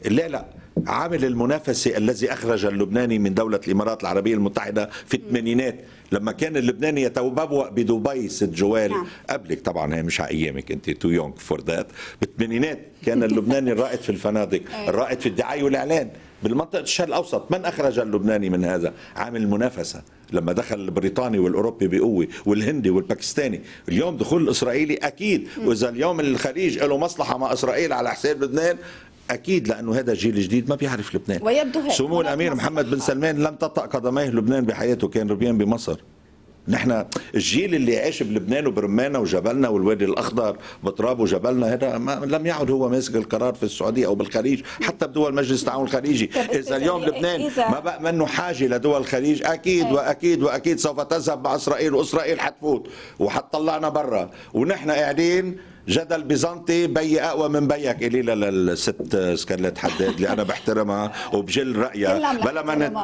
لا لا، عامل المنافسة الذي أخرج اللبناني من دولة الإمارات العربية المتحدة في الثمانينات، لما كان اللبناني يتبوأ بدبي ست جوال قبلك طبعا، هي مش على أيامك أنت، تو يونغ فور ذات. بالثمانينات كان اللبناني الرائد في الفنادق، الرائد في الدعاية والإعلان بالمنطقة الشرق الأوسط. من أخرج اللبناني من هذا؟ عامل المنافسة، لما دخل البريطاني والأوروبي بقوة والهندي والباكستاني. اليوم دخول الإسرائيلي أكيد، وإذا اليوم الخليج له مصلحة مع إسرائيل على حساب لبنان أكيد، لأنه هذا جيل جديد ما بيعرف لبنان. ويبدو سمو الأمير محمد بن سلمان لم تطأ قدميه لبنان بحياته، كان ربيان بمصر. نحن الجيل اللي عاش بلبنان وبرمانه وجبلنا والوادي الاخضر بترابه وجبلنا، هذا لم يعد هو ماسك القرار في السعوديه او بالخليج، حتى بدول مجلس التعاون الخليجي. اذا اليوم لبنان ما بقى منه حاجه لدول الخليج، اكيد واكيد واكيد سوف تذهب مع اسرائيل، واسرائيل حتفوت وحتطلعنا برا، ونحن قاعدين جدل بيزنطي بي اقوى من بيك. قليله للست سكارلت حداد اللي انا بحترمها وبجل رايها بلا ما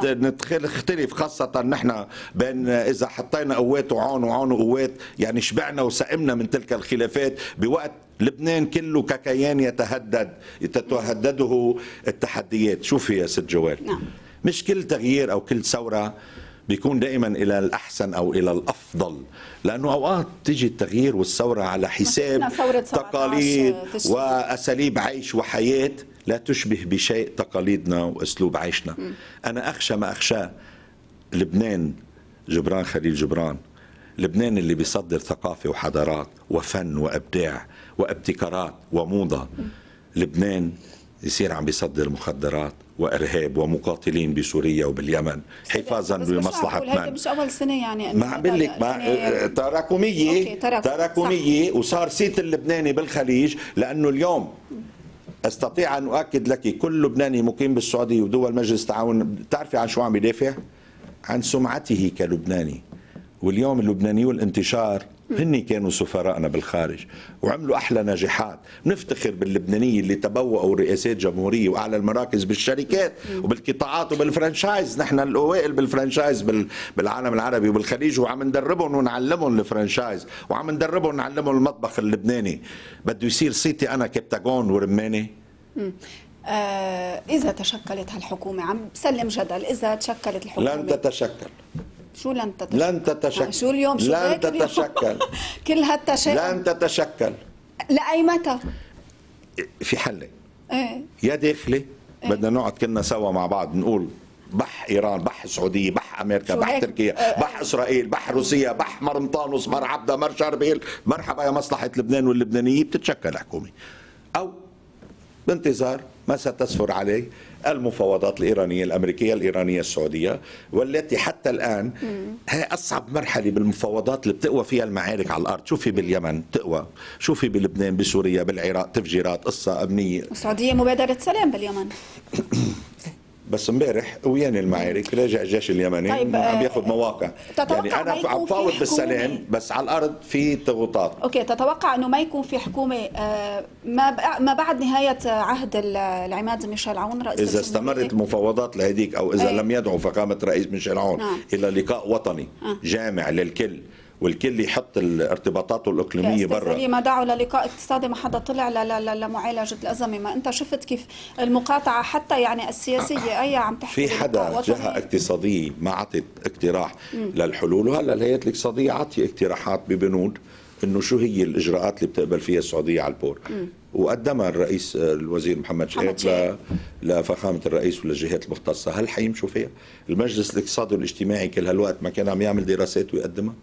نختلف، خاصه نحن بين اذا حطينا قوات وعون وعون وقوات، يعني شبعنا وسئمنا من تلك الخلافات بوقت لبنان كله ككيان يتهدد تتهدده التحديات. شوفي يا ست جوال، نعم. مش كل تغيير او كل ثوره بيكون دائما الى الاحسن او الى الافضل، لانه اوقات تيجي التغيير والثوره على حساب تقاليد واساليب عيش وحياه لا تشبه بشيء تقاليدنا واسلوب عيشنا. م. انا اخشى ما اخشاه لبنان، جبران خليل جبران، لبنان اللي بيصدر ثقافه وحضارات وفن وابداع وابتكارات وموضه، م. لبنان يصير عم بيصدر مخدرات وارهاب ومقاتلين بسوريا وباليمن حفاظا لمصلحه من. هذا مش اول سنه يعني، ما عم بقول لك تراكميه تراكميه، وصار صيت اللبناني بالخليج، لانه اليوم استطيع ان اؤكد لك كل لبناني مقيم بالسعوديه ودول مجلس التعاون، بتعرفي عن شو عم يدافع؟ عن سمعته كلبناني. واليوم اللبنانيون الانتشار هن كانوا سفراءنا بالخارج وعملوا أحلى نجاحات. نفتخر باللبنانيين اللي تبوأوا رئاسات جمهورية وأعلى المراكز بالشركات وبالقطاعات وبالفرنشايز. نحن الأوائل بالفرنشايز بالعالم العربي وبالخليج، وعم ندربهم ونعلمهم الفرنشايز، وعم ندربهم ونعلمهم المطبخ اللبناني. بده يصير صيتي أنا كبتاغون ورماني. آه إذا تشكلت هالحكومة، عم بسلم جدل، إذا تشكلت الحكومة لن تتشكل. شو لن تتشكل؟ لن تتشكل. شو اليوم؟ شو لن تتشكل؟ كل هالتشاؤم. لن تتشكل. لأي متى؟ في حلة. ايه، يا داخلة إيه؟ بدنا نقعد كلنا سوا مع بعض نقول بح إيران، بح سعودية، بح أمريكا، بح تركيا، أه بح إسرائيل، بح روسيا، بح مرمطانوس، مر عبده، مر شربيل، مرحبا يا مصلحة لبنان واللبنانية. بتتشكل حكومة، أو بانتظار ما ستسفر عليه المفاوضات الإيرانية الأمريكية الإيرانية السعودية، والتي حتى الآن هي أصعب مرحلة بالمفاوضات اللي بتقوى فيها المعارك على الأرض. شوفي باليمن تقوى، شوفي بلبنان، بسوريا، بالعراق تفجيرات، قصة أمنية. السعودية مبادرة سلام باليمن بس امبارح ويان المعارك راجع الجيش اليمني طيب عم ياخذ مواقع. يعني انا عم فاوض بالسلام بس على الارض في ضغوطات. اوكي، تتوقع انه ما يكون في حكومه ما ما بعد نهايه عهد العماد ميشيل عون رئيس اذا استمرت المفاوضات لهديك او اذا أي. لم يدعو فخامه رئيس ميشيل عون نعم. الى لقاء وطني آه. جامع للكل والكل يحط الارتباطات الاقليميه برا. استاذ ما دعوا للقاء اقتصادي ما حدا طلع لمعالجه الازمه، ما انت شفت كيف المقاطعه حتى يعني السياسيه اي عم تحكي في حدا جهه اقتصاديه ما عطت اقتراح مم. للحلول، وهلا الهيئات الاقتصاديه عطت اقتراحات ببنود انه شو هي الاجراءات اللي بتقبل فيها السعوديه على البور، وقدمها الرئيس الوزير محمد شهاب لفخامه الرئيس وللجهات المختصه، هل حيمشوا فيها؟ المجلس الاقتصادي والاجتماعي كل هالوقت ما كان عم يعمل دراسات ويقدمها؟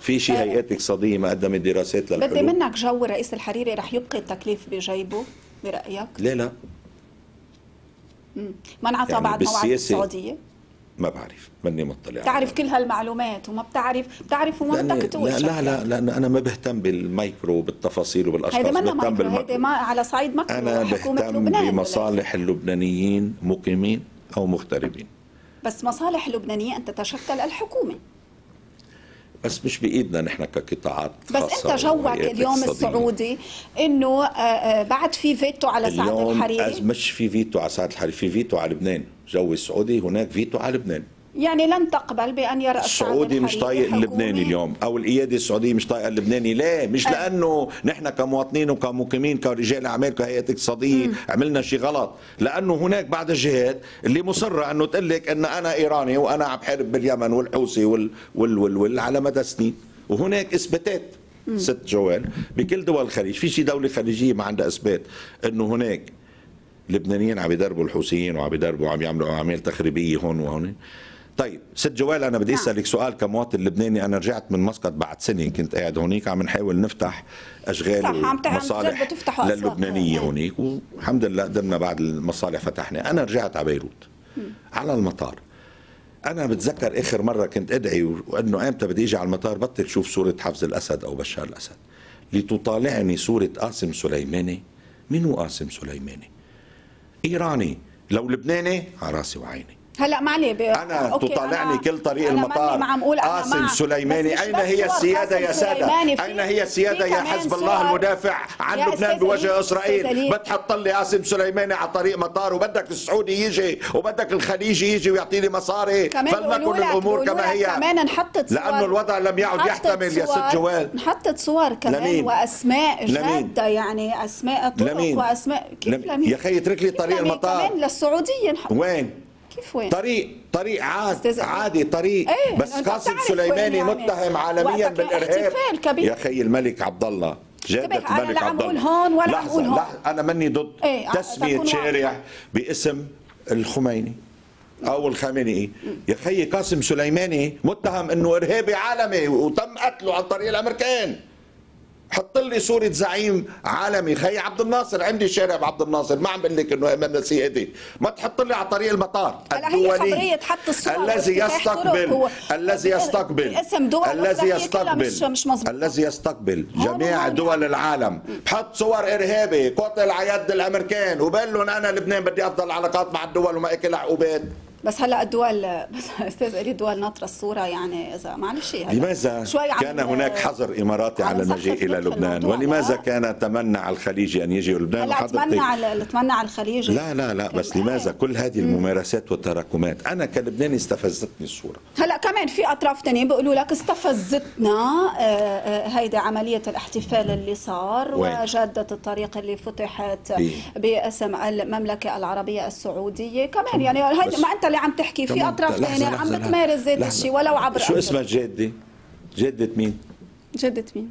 في شي هيئات اقتصاديه ما قدمت دراسات للحلول. بدي منك جو الرئيس الحريري رح يبقي التكليف بجيبه برايك؟ ليه لا؟ امم ما انعطى يعني بعد موعد السعوديه؟ ما بعرف، ماني مطلع. بتعرف كل هالمعلومات وما بتعرف، بتعرف وما بدك تقول لا لا لا لأن أنا ما بهتم بالمايكرو بالتفاصيل وبالأشخاص. هيدا مانا مايكرو، هيدا ما على صعيد ماكرو. أنا بهتم بمصالح اللبنانيين مقيمين أو مغتربين. بس مصالح اللبنانية أن تتشكل الحكومة. بس مش بايدنا نحن كقطاعات خاصة. بس انت جوك اليوم السعودي انه بعد في فيتو على سعد الحريري؟ اليوم مش في فيتو على سعد الحريري، في فيتو على لبنان، جو السعودي هناك فيتو على لبنان. يعني لن تقبل بان يرى السعودي مش طايق اللبناني اليوم او القياده السعوديه مش طايقه اللبناني، ليه؟ مش أه. لانه نحن كمواطنين وكمقيمين كرجال اعمال كهيئات اقتصاديه م. عملنا شيء غلط، لانه هناك بعض الجهات اللي مصره انه تقول لك ان انا ايراني وانا عم بحارب باليمن والحوثي وال وال وال وال على مدى سنين، وهناك اثباتات م. ست جوال بكل دول الخليج، في شي دوله خليجيه ما عندها اثبات انه هناك لبنانيين عم يدربوا الحوثيين وعم يدربوا وعم يعملوا اعمال تخريبيه هون وهون. طيب ست جوال انا بدي اسالك سؤال كمواطن لبناني، انا رجعت من مسقط بعد سنه كنت قاعد هونيك عم نحاول نفتح اشغال ومصالح للبنانيه هونيك والحمد لله قدرنا بعد المصالح فتحنا. انا رجعت على بيروت على المطار، انا بتذكر اخر مره كنت ادعي وانه امتى بدي اجي على المطار بطل شوف صوره حفظ الاسد او بشار الاسد لتطالعني صوره قاسم سليماني. مين هو قاسم سليماني؟ ايراني، لو لبناني على راسي وعيني. هلا معلي ب... انا تطالعني أنا... كل طريق المطار قاسم مع... سليماني. اين هي السياده يا ساده؟ اين هي السياده يا حزب الله المدافع عن لبنان بوجه اسرائيل؟ بتحط لي قاسم سليماني على طريق مطار وبدك السعودي يجي وبدك الخليجي يجي ويعطيني مصاري؟ فلنكن الامور كما هي. كمان انحطت صور لانه الوضع لم يعد يحتمل يا ست جوال. انحطت صور كمان واسماء جاده، يعني اسماء طرق واسماء كيف يا اخي اترك لي طريق المطار كمان للسعوديين. وين؟ طريق طريق عاد عادي طريق ايه؟ بس قاسم سليماني متهم عالميا بالارهاب يا اخي. الملك عبد الله جادة الملك عبد الله، هون ولا لحظة هون. انا ماني ضد ايه؟ تسميه شارع باسم الخميني او الخامنئي يا اخي. قاسم سليماني متهم انه ارهابي عالمي وتم قتله عن طريق الامريكان. حط لي صورة زعيم عالمي خي عبد الناصر، عندي شارع بعبد الناصر، ما عم بقول لك انه امام سيادي، ما تحط لي على طريق المطار. الدولي الذي يستقبل الذي يستقبل الذي يستقبل الذي يستقبل جميع دول العالم بحط صور ارهابي قتل على يد الامريكان وبقول لهم انا لبنان بدي افضل علاقات مع الدول وما اكل عقوبات. بس هلا الدول بس استاذ قلي الدول ناطره الصوره، يعني اذا معلش لماذا كان هناك حظر اماراتي على المجيء الى لبنان؟ ولماذا كان تمنع الخليجي ان يجي لبنان؟ لا تمنع تمنع الخليجي لا لا لا بس لماذا كل هذه الممارسات والتراكمات؟ انا كلبناني استفزتني الصوره. هلا كمان في اطراف ثانيه بيقولوا لك استفزتنا هيدي عمليه الاحتفال اللي صار وجاده الطريق اللي فتحت باسم المملكه العربيه السعوديه كمان، يعني هيدي ما انت اللي عم تحكي في اطراف ثانيه عم بتمارس ذات الشيء ولو عبر شو اسمها جاده؟ جاده مين؟ جاده مين؟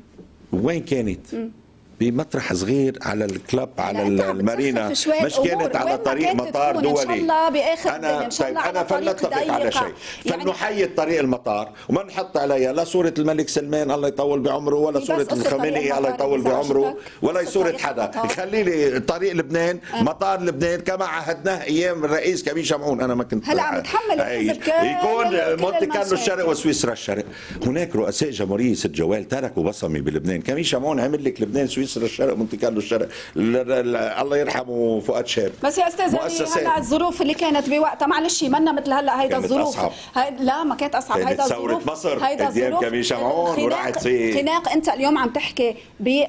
وين كانت؟ مم. بمطرح صغير على الكلب على المارينا، مش كانت على طريق مطار دولي. ان شاء الله باخر انا إن شاء الله طيب انا فلنتفق على شيء، فلنحيي يعني طريق المطار وما نحط عليها لا صوره الملك سلمان الله يطول بعمره ولا صوره الخامنئي الله يطول بعمره ولا صوره حدا، خلي لي طريق لبنان أه. مطار لبنان كما عهدناه ايام الرئيس كميل شمعون. انا ما كنت هلا عم تحمل يكون مونتي كارلو الشرق وسويسرا الشرق. هناك رؤساء جمهوريه ست جوال تركوا بصمه بلبنان. كميل شمعون عمل لك لبنان سويسرا باريس للشرق، مونت كارلو للشرق، الله يرحمه فؤاد شاب. بس يا استاذ يعني هلا الظروف اللي كانت بوقتها معلش منا مثل هلا هيدا الظروف، هي... لا ما كانت اصعب، هيدا الظروف ثورة مصر، هيدا الظروف كان يجمعون وراحت في خناق. انت اليوم عم تحكي ب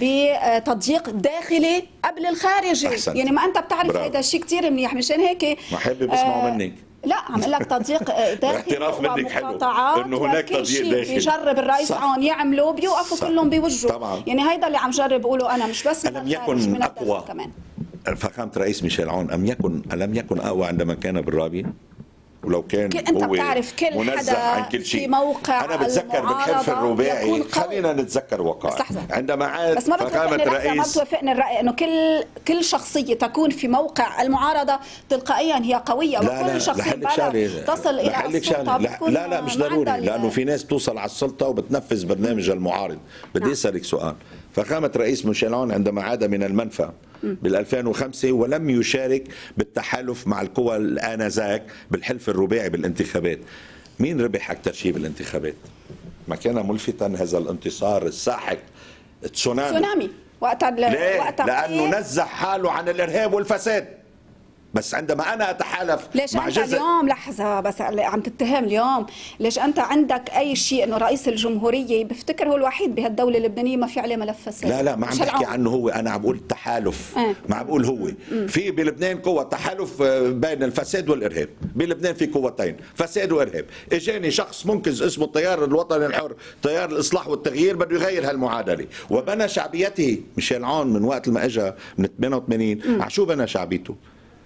بتضييق داخلي قبل الخارجي، أحسنت. يعني ما انت بتعرف هيدا الشيء كثير منيح، مشان هيك ما حابب اسمعه آه... منك. لا عم اقول لك تضييق داخلي، اعتراف منك حلو انه هناك تضييق داخلي بيجرب الرئيس عون يعملوا بيوقفوا كلهم بوجهه طبعا. يعني هيدا اللي عم جرب اقوله انا، مش بس ألم يكن أقوى كمان فخامة الرئيس ميشيل عون أم يكن ألم يكن أقوى عندما كان بالرابعة؟ ولو كان انت هو بتعرف كل منزه عن كل شيء في موقع. انا بتذكر بالحلف الرباعي، خلينا نتذكر وقائع عندما عاد فخامه الرئيس، ما بتوافقني الراي انه كل كل شخصيه تكون في موقع المعارضه تلقائيا هي قويه، وكل شخصيه بالغ تصل الى السلطه. لا لا مش ضروري، لانه في ناس بتوصل على السلطه وبتنفذ برنامج المعارض. بدي اسالك سؤال، فخامه الرئيس ميشيل عون عندما عاد من المنفى بالألفين وخمسة ولم يشارك بالتحالف مع القوى الآنذاك بالحلف الرباعي بالانتخابات، مين ربح أكثر شيء بالانتخابات؟ ما كان ملفتا هذا الانتصار الساحق، تسونامي تسونامي وقتها. ليه؟ لأنه نزه حاله عن الإرهاب والفساد. بس عندما انا اتحالف ليش مع انت جزء... اليوم لحظه بس عم تتهم اليوم، ليش انت عندك اي شيء انه رئيس الجمهوريه بفتكر هو الوحيد بهالدوله اللبنانيه ما في عليه ملف فساد؟ لا لا ما عم بحكي عنه هو، انا عم بقول التحالف اه. ما عم بقول هو اه. في بلبنان قوه تحالف بين الفساد والارهاب، بلبنان في قوتين فساد وارهاب. اجاني شخص منقذ اسمه التيار الوطني الحر، تيار الاصلاح والتغيير، بده يغير هالمعادله وبنى شعبيته. ميشيل عون من وقت ما اجى من ثمانية وثمانين على شو بنى شعبيته؟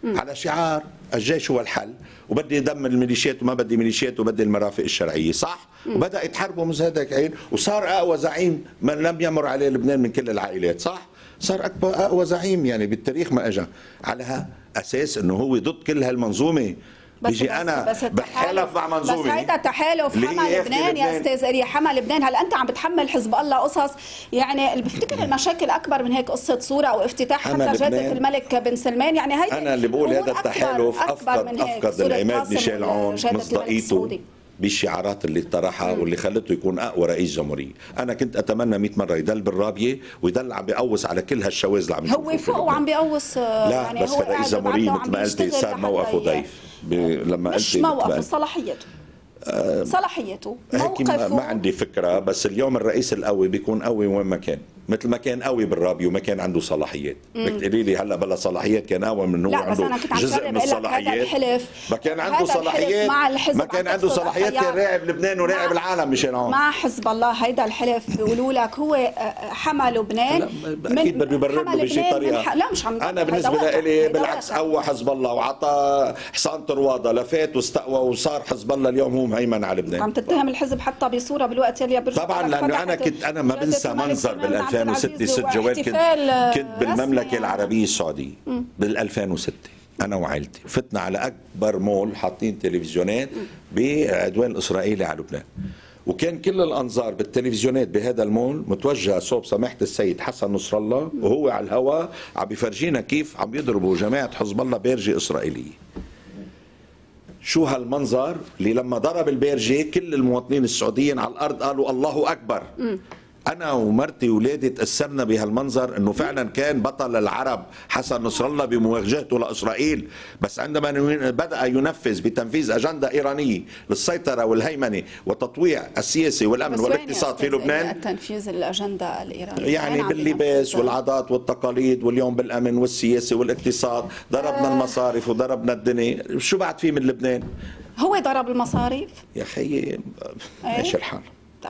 على شعار الجيش هو الحل، وبدي دم الميليشيات وما بدي ميليشيات وبدي المرافق الشرعيه، صح؟ مم. وبدا يتحاربوا من هذاك العين، وصار اقوى زعيم من لم يمر عليه لبنان من كل العائلات، صح؟ صار اكبر اقوى زعيم يعني بالتاريخ ما اجى، على اساس انه هو ضد كل هالمنظومه. بيجي انا بحلف مع منظومه، بس هيدا تحالف حمى لبنان يا استاذ الي، حمى لبنان. هلا انت عم بتحمل حزب الله قصص، يعني بفتكر المشاكل اكبر من هيك، قصه صوره او افتتاح حتى جاده الملك بن سلمان، يعني هيدا انا اللي بقول هذا التحالف افقد افقد العماد ميشيل عون مصداقيته بالشعارات اللي طرحها واللي خلته يكون اقوى رئيس جمهوريه. انا كنت اتمنى مئة مره يضل بالرابيه ويضل عم بيقوص على كل هالشواذ اللي عم هو فوق وعم بيقوص. لا يعني بس رئيس جمهوريه مثل ما قلتي صار موقفه ضعيف لما قلتي مش موقفه، صلاحيته آه صلاحيته موقفه. ما عندي فكره، بس اليوم الرئيس القوي بيكون قوي وين ما كان، مثل ما كان قوي بالرابية وما كان عنده صلاحيات. بدك تقولي لي هلا بلا صلاحيات كان قوي من انه عنده جزء من الصلاحيات؟ ما كان عنده صلاحيات، ما كان عنده صلاحيات، كان راعب لبنان وراعب العالم ميشيل عون مع حزب الله. هيدا الحلف بيقولوا لك هو حمى لبنان، اكيد بده يبرر له بشي طريقه. لا مش عم انا بالنسبه لي بالعكس، قوى حزب الله وعطى حصان طروادة لفات واستقوى، وصار حزب الله اليوم هو مهيمن على لبنان. عم تتهم الحزب حتى بصوره بالوقت يلي طبعا، لانه انا كنت انا ما بنسى منظر بال ألفين وستة ست جوال كنت, كنت بالمملكة العربية السعودية بال ألفين وستة أنا وعائلتي فتنا على أكبر مول حاطين تلفزيونات بعدوان الإسرائيلي على لبنان، وكان كل الأنظار بالتلفزيونات بهذا المول متوجهة صوب سماحة السيد حسن نصر الله، وهو على الهواء عم بيفرجينا كيف عم يضربوا جماعة حزب الله بارجة إسرائيلية. شو هالمنظر اللي لما ضرب البارجة كل المواطنين السعوديين على الأرض قالوا الله أكبر. أنا ومرتي وولادي تأثرنا بهالمنظر، إنه فعلا كان بطل العرب حسن نصر الله بمواجهته لإسرائيل، بس عندما بدأ ينفذ بتنفيذ أجندة إيرانية للسيطرة والهيمنة وتطويع السياسي والأمن والاقتصاد في لبنان. تنفيذ الأجندة الإيرانية يعني باللباس والعادات والتقاليد، واليوم بالأمن والسياسي والاقتصاد ضربنا المصارف وضربنا الدنيا، شو بعد في من لبنان؟ هو ضرب المصارف؟ يا أخي ماشي الحال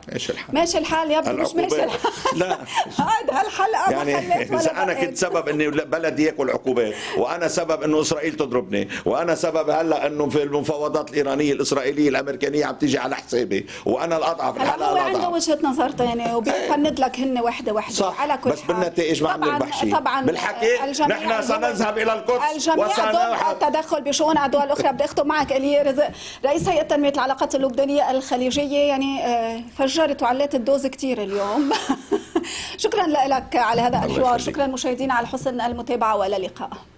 ماشي الحال ماشي الحال يا ابني، مش ماشي الحال. لا هاد هالحلقه يعني اذا انا بقيت. كنت سبب اني بلدي ياكل عقوبات، وانا سبب انه اسرائيل تضربني، وانا سبب هلا انه في المفاوضات الايرانيه الاسرائيليه الامريكيه عم تيجي على حسابي، وانا الاضعف الحلقه الاضعف. هو عنده وجهه نظر ثانيه وبيفند لك هن وحده وحده صح. على كل بس حال بالنتائج ما عم نربح شيء بالحكي. نحن سنذهب الى القدس وسنلحق التدخل بشؤون الدول الاخرى. بدي اختم معك الي رزق، رئيس هيئه تنميه العلاقات اللبنانيه الخليجيه، يعني فجرت وعليت الدوز كتير اليوم. شكرا لك على هذا الحوار، شكرا مشاهدينا على حسن المتابعة، والى اللقاء.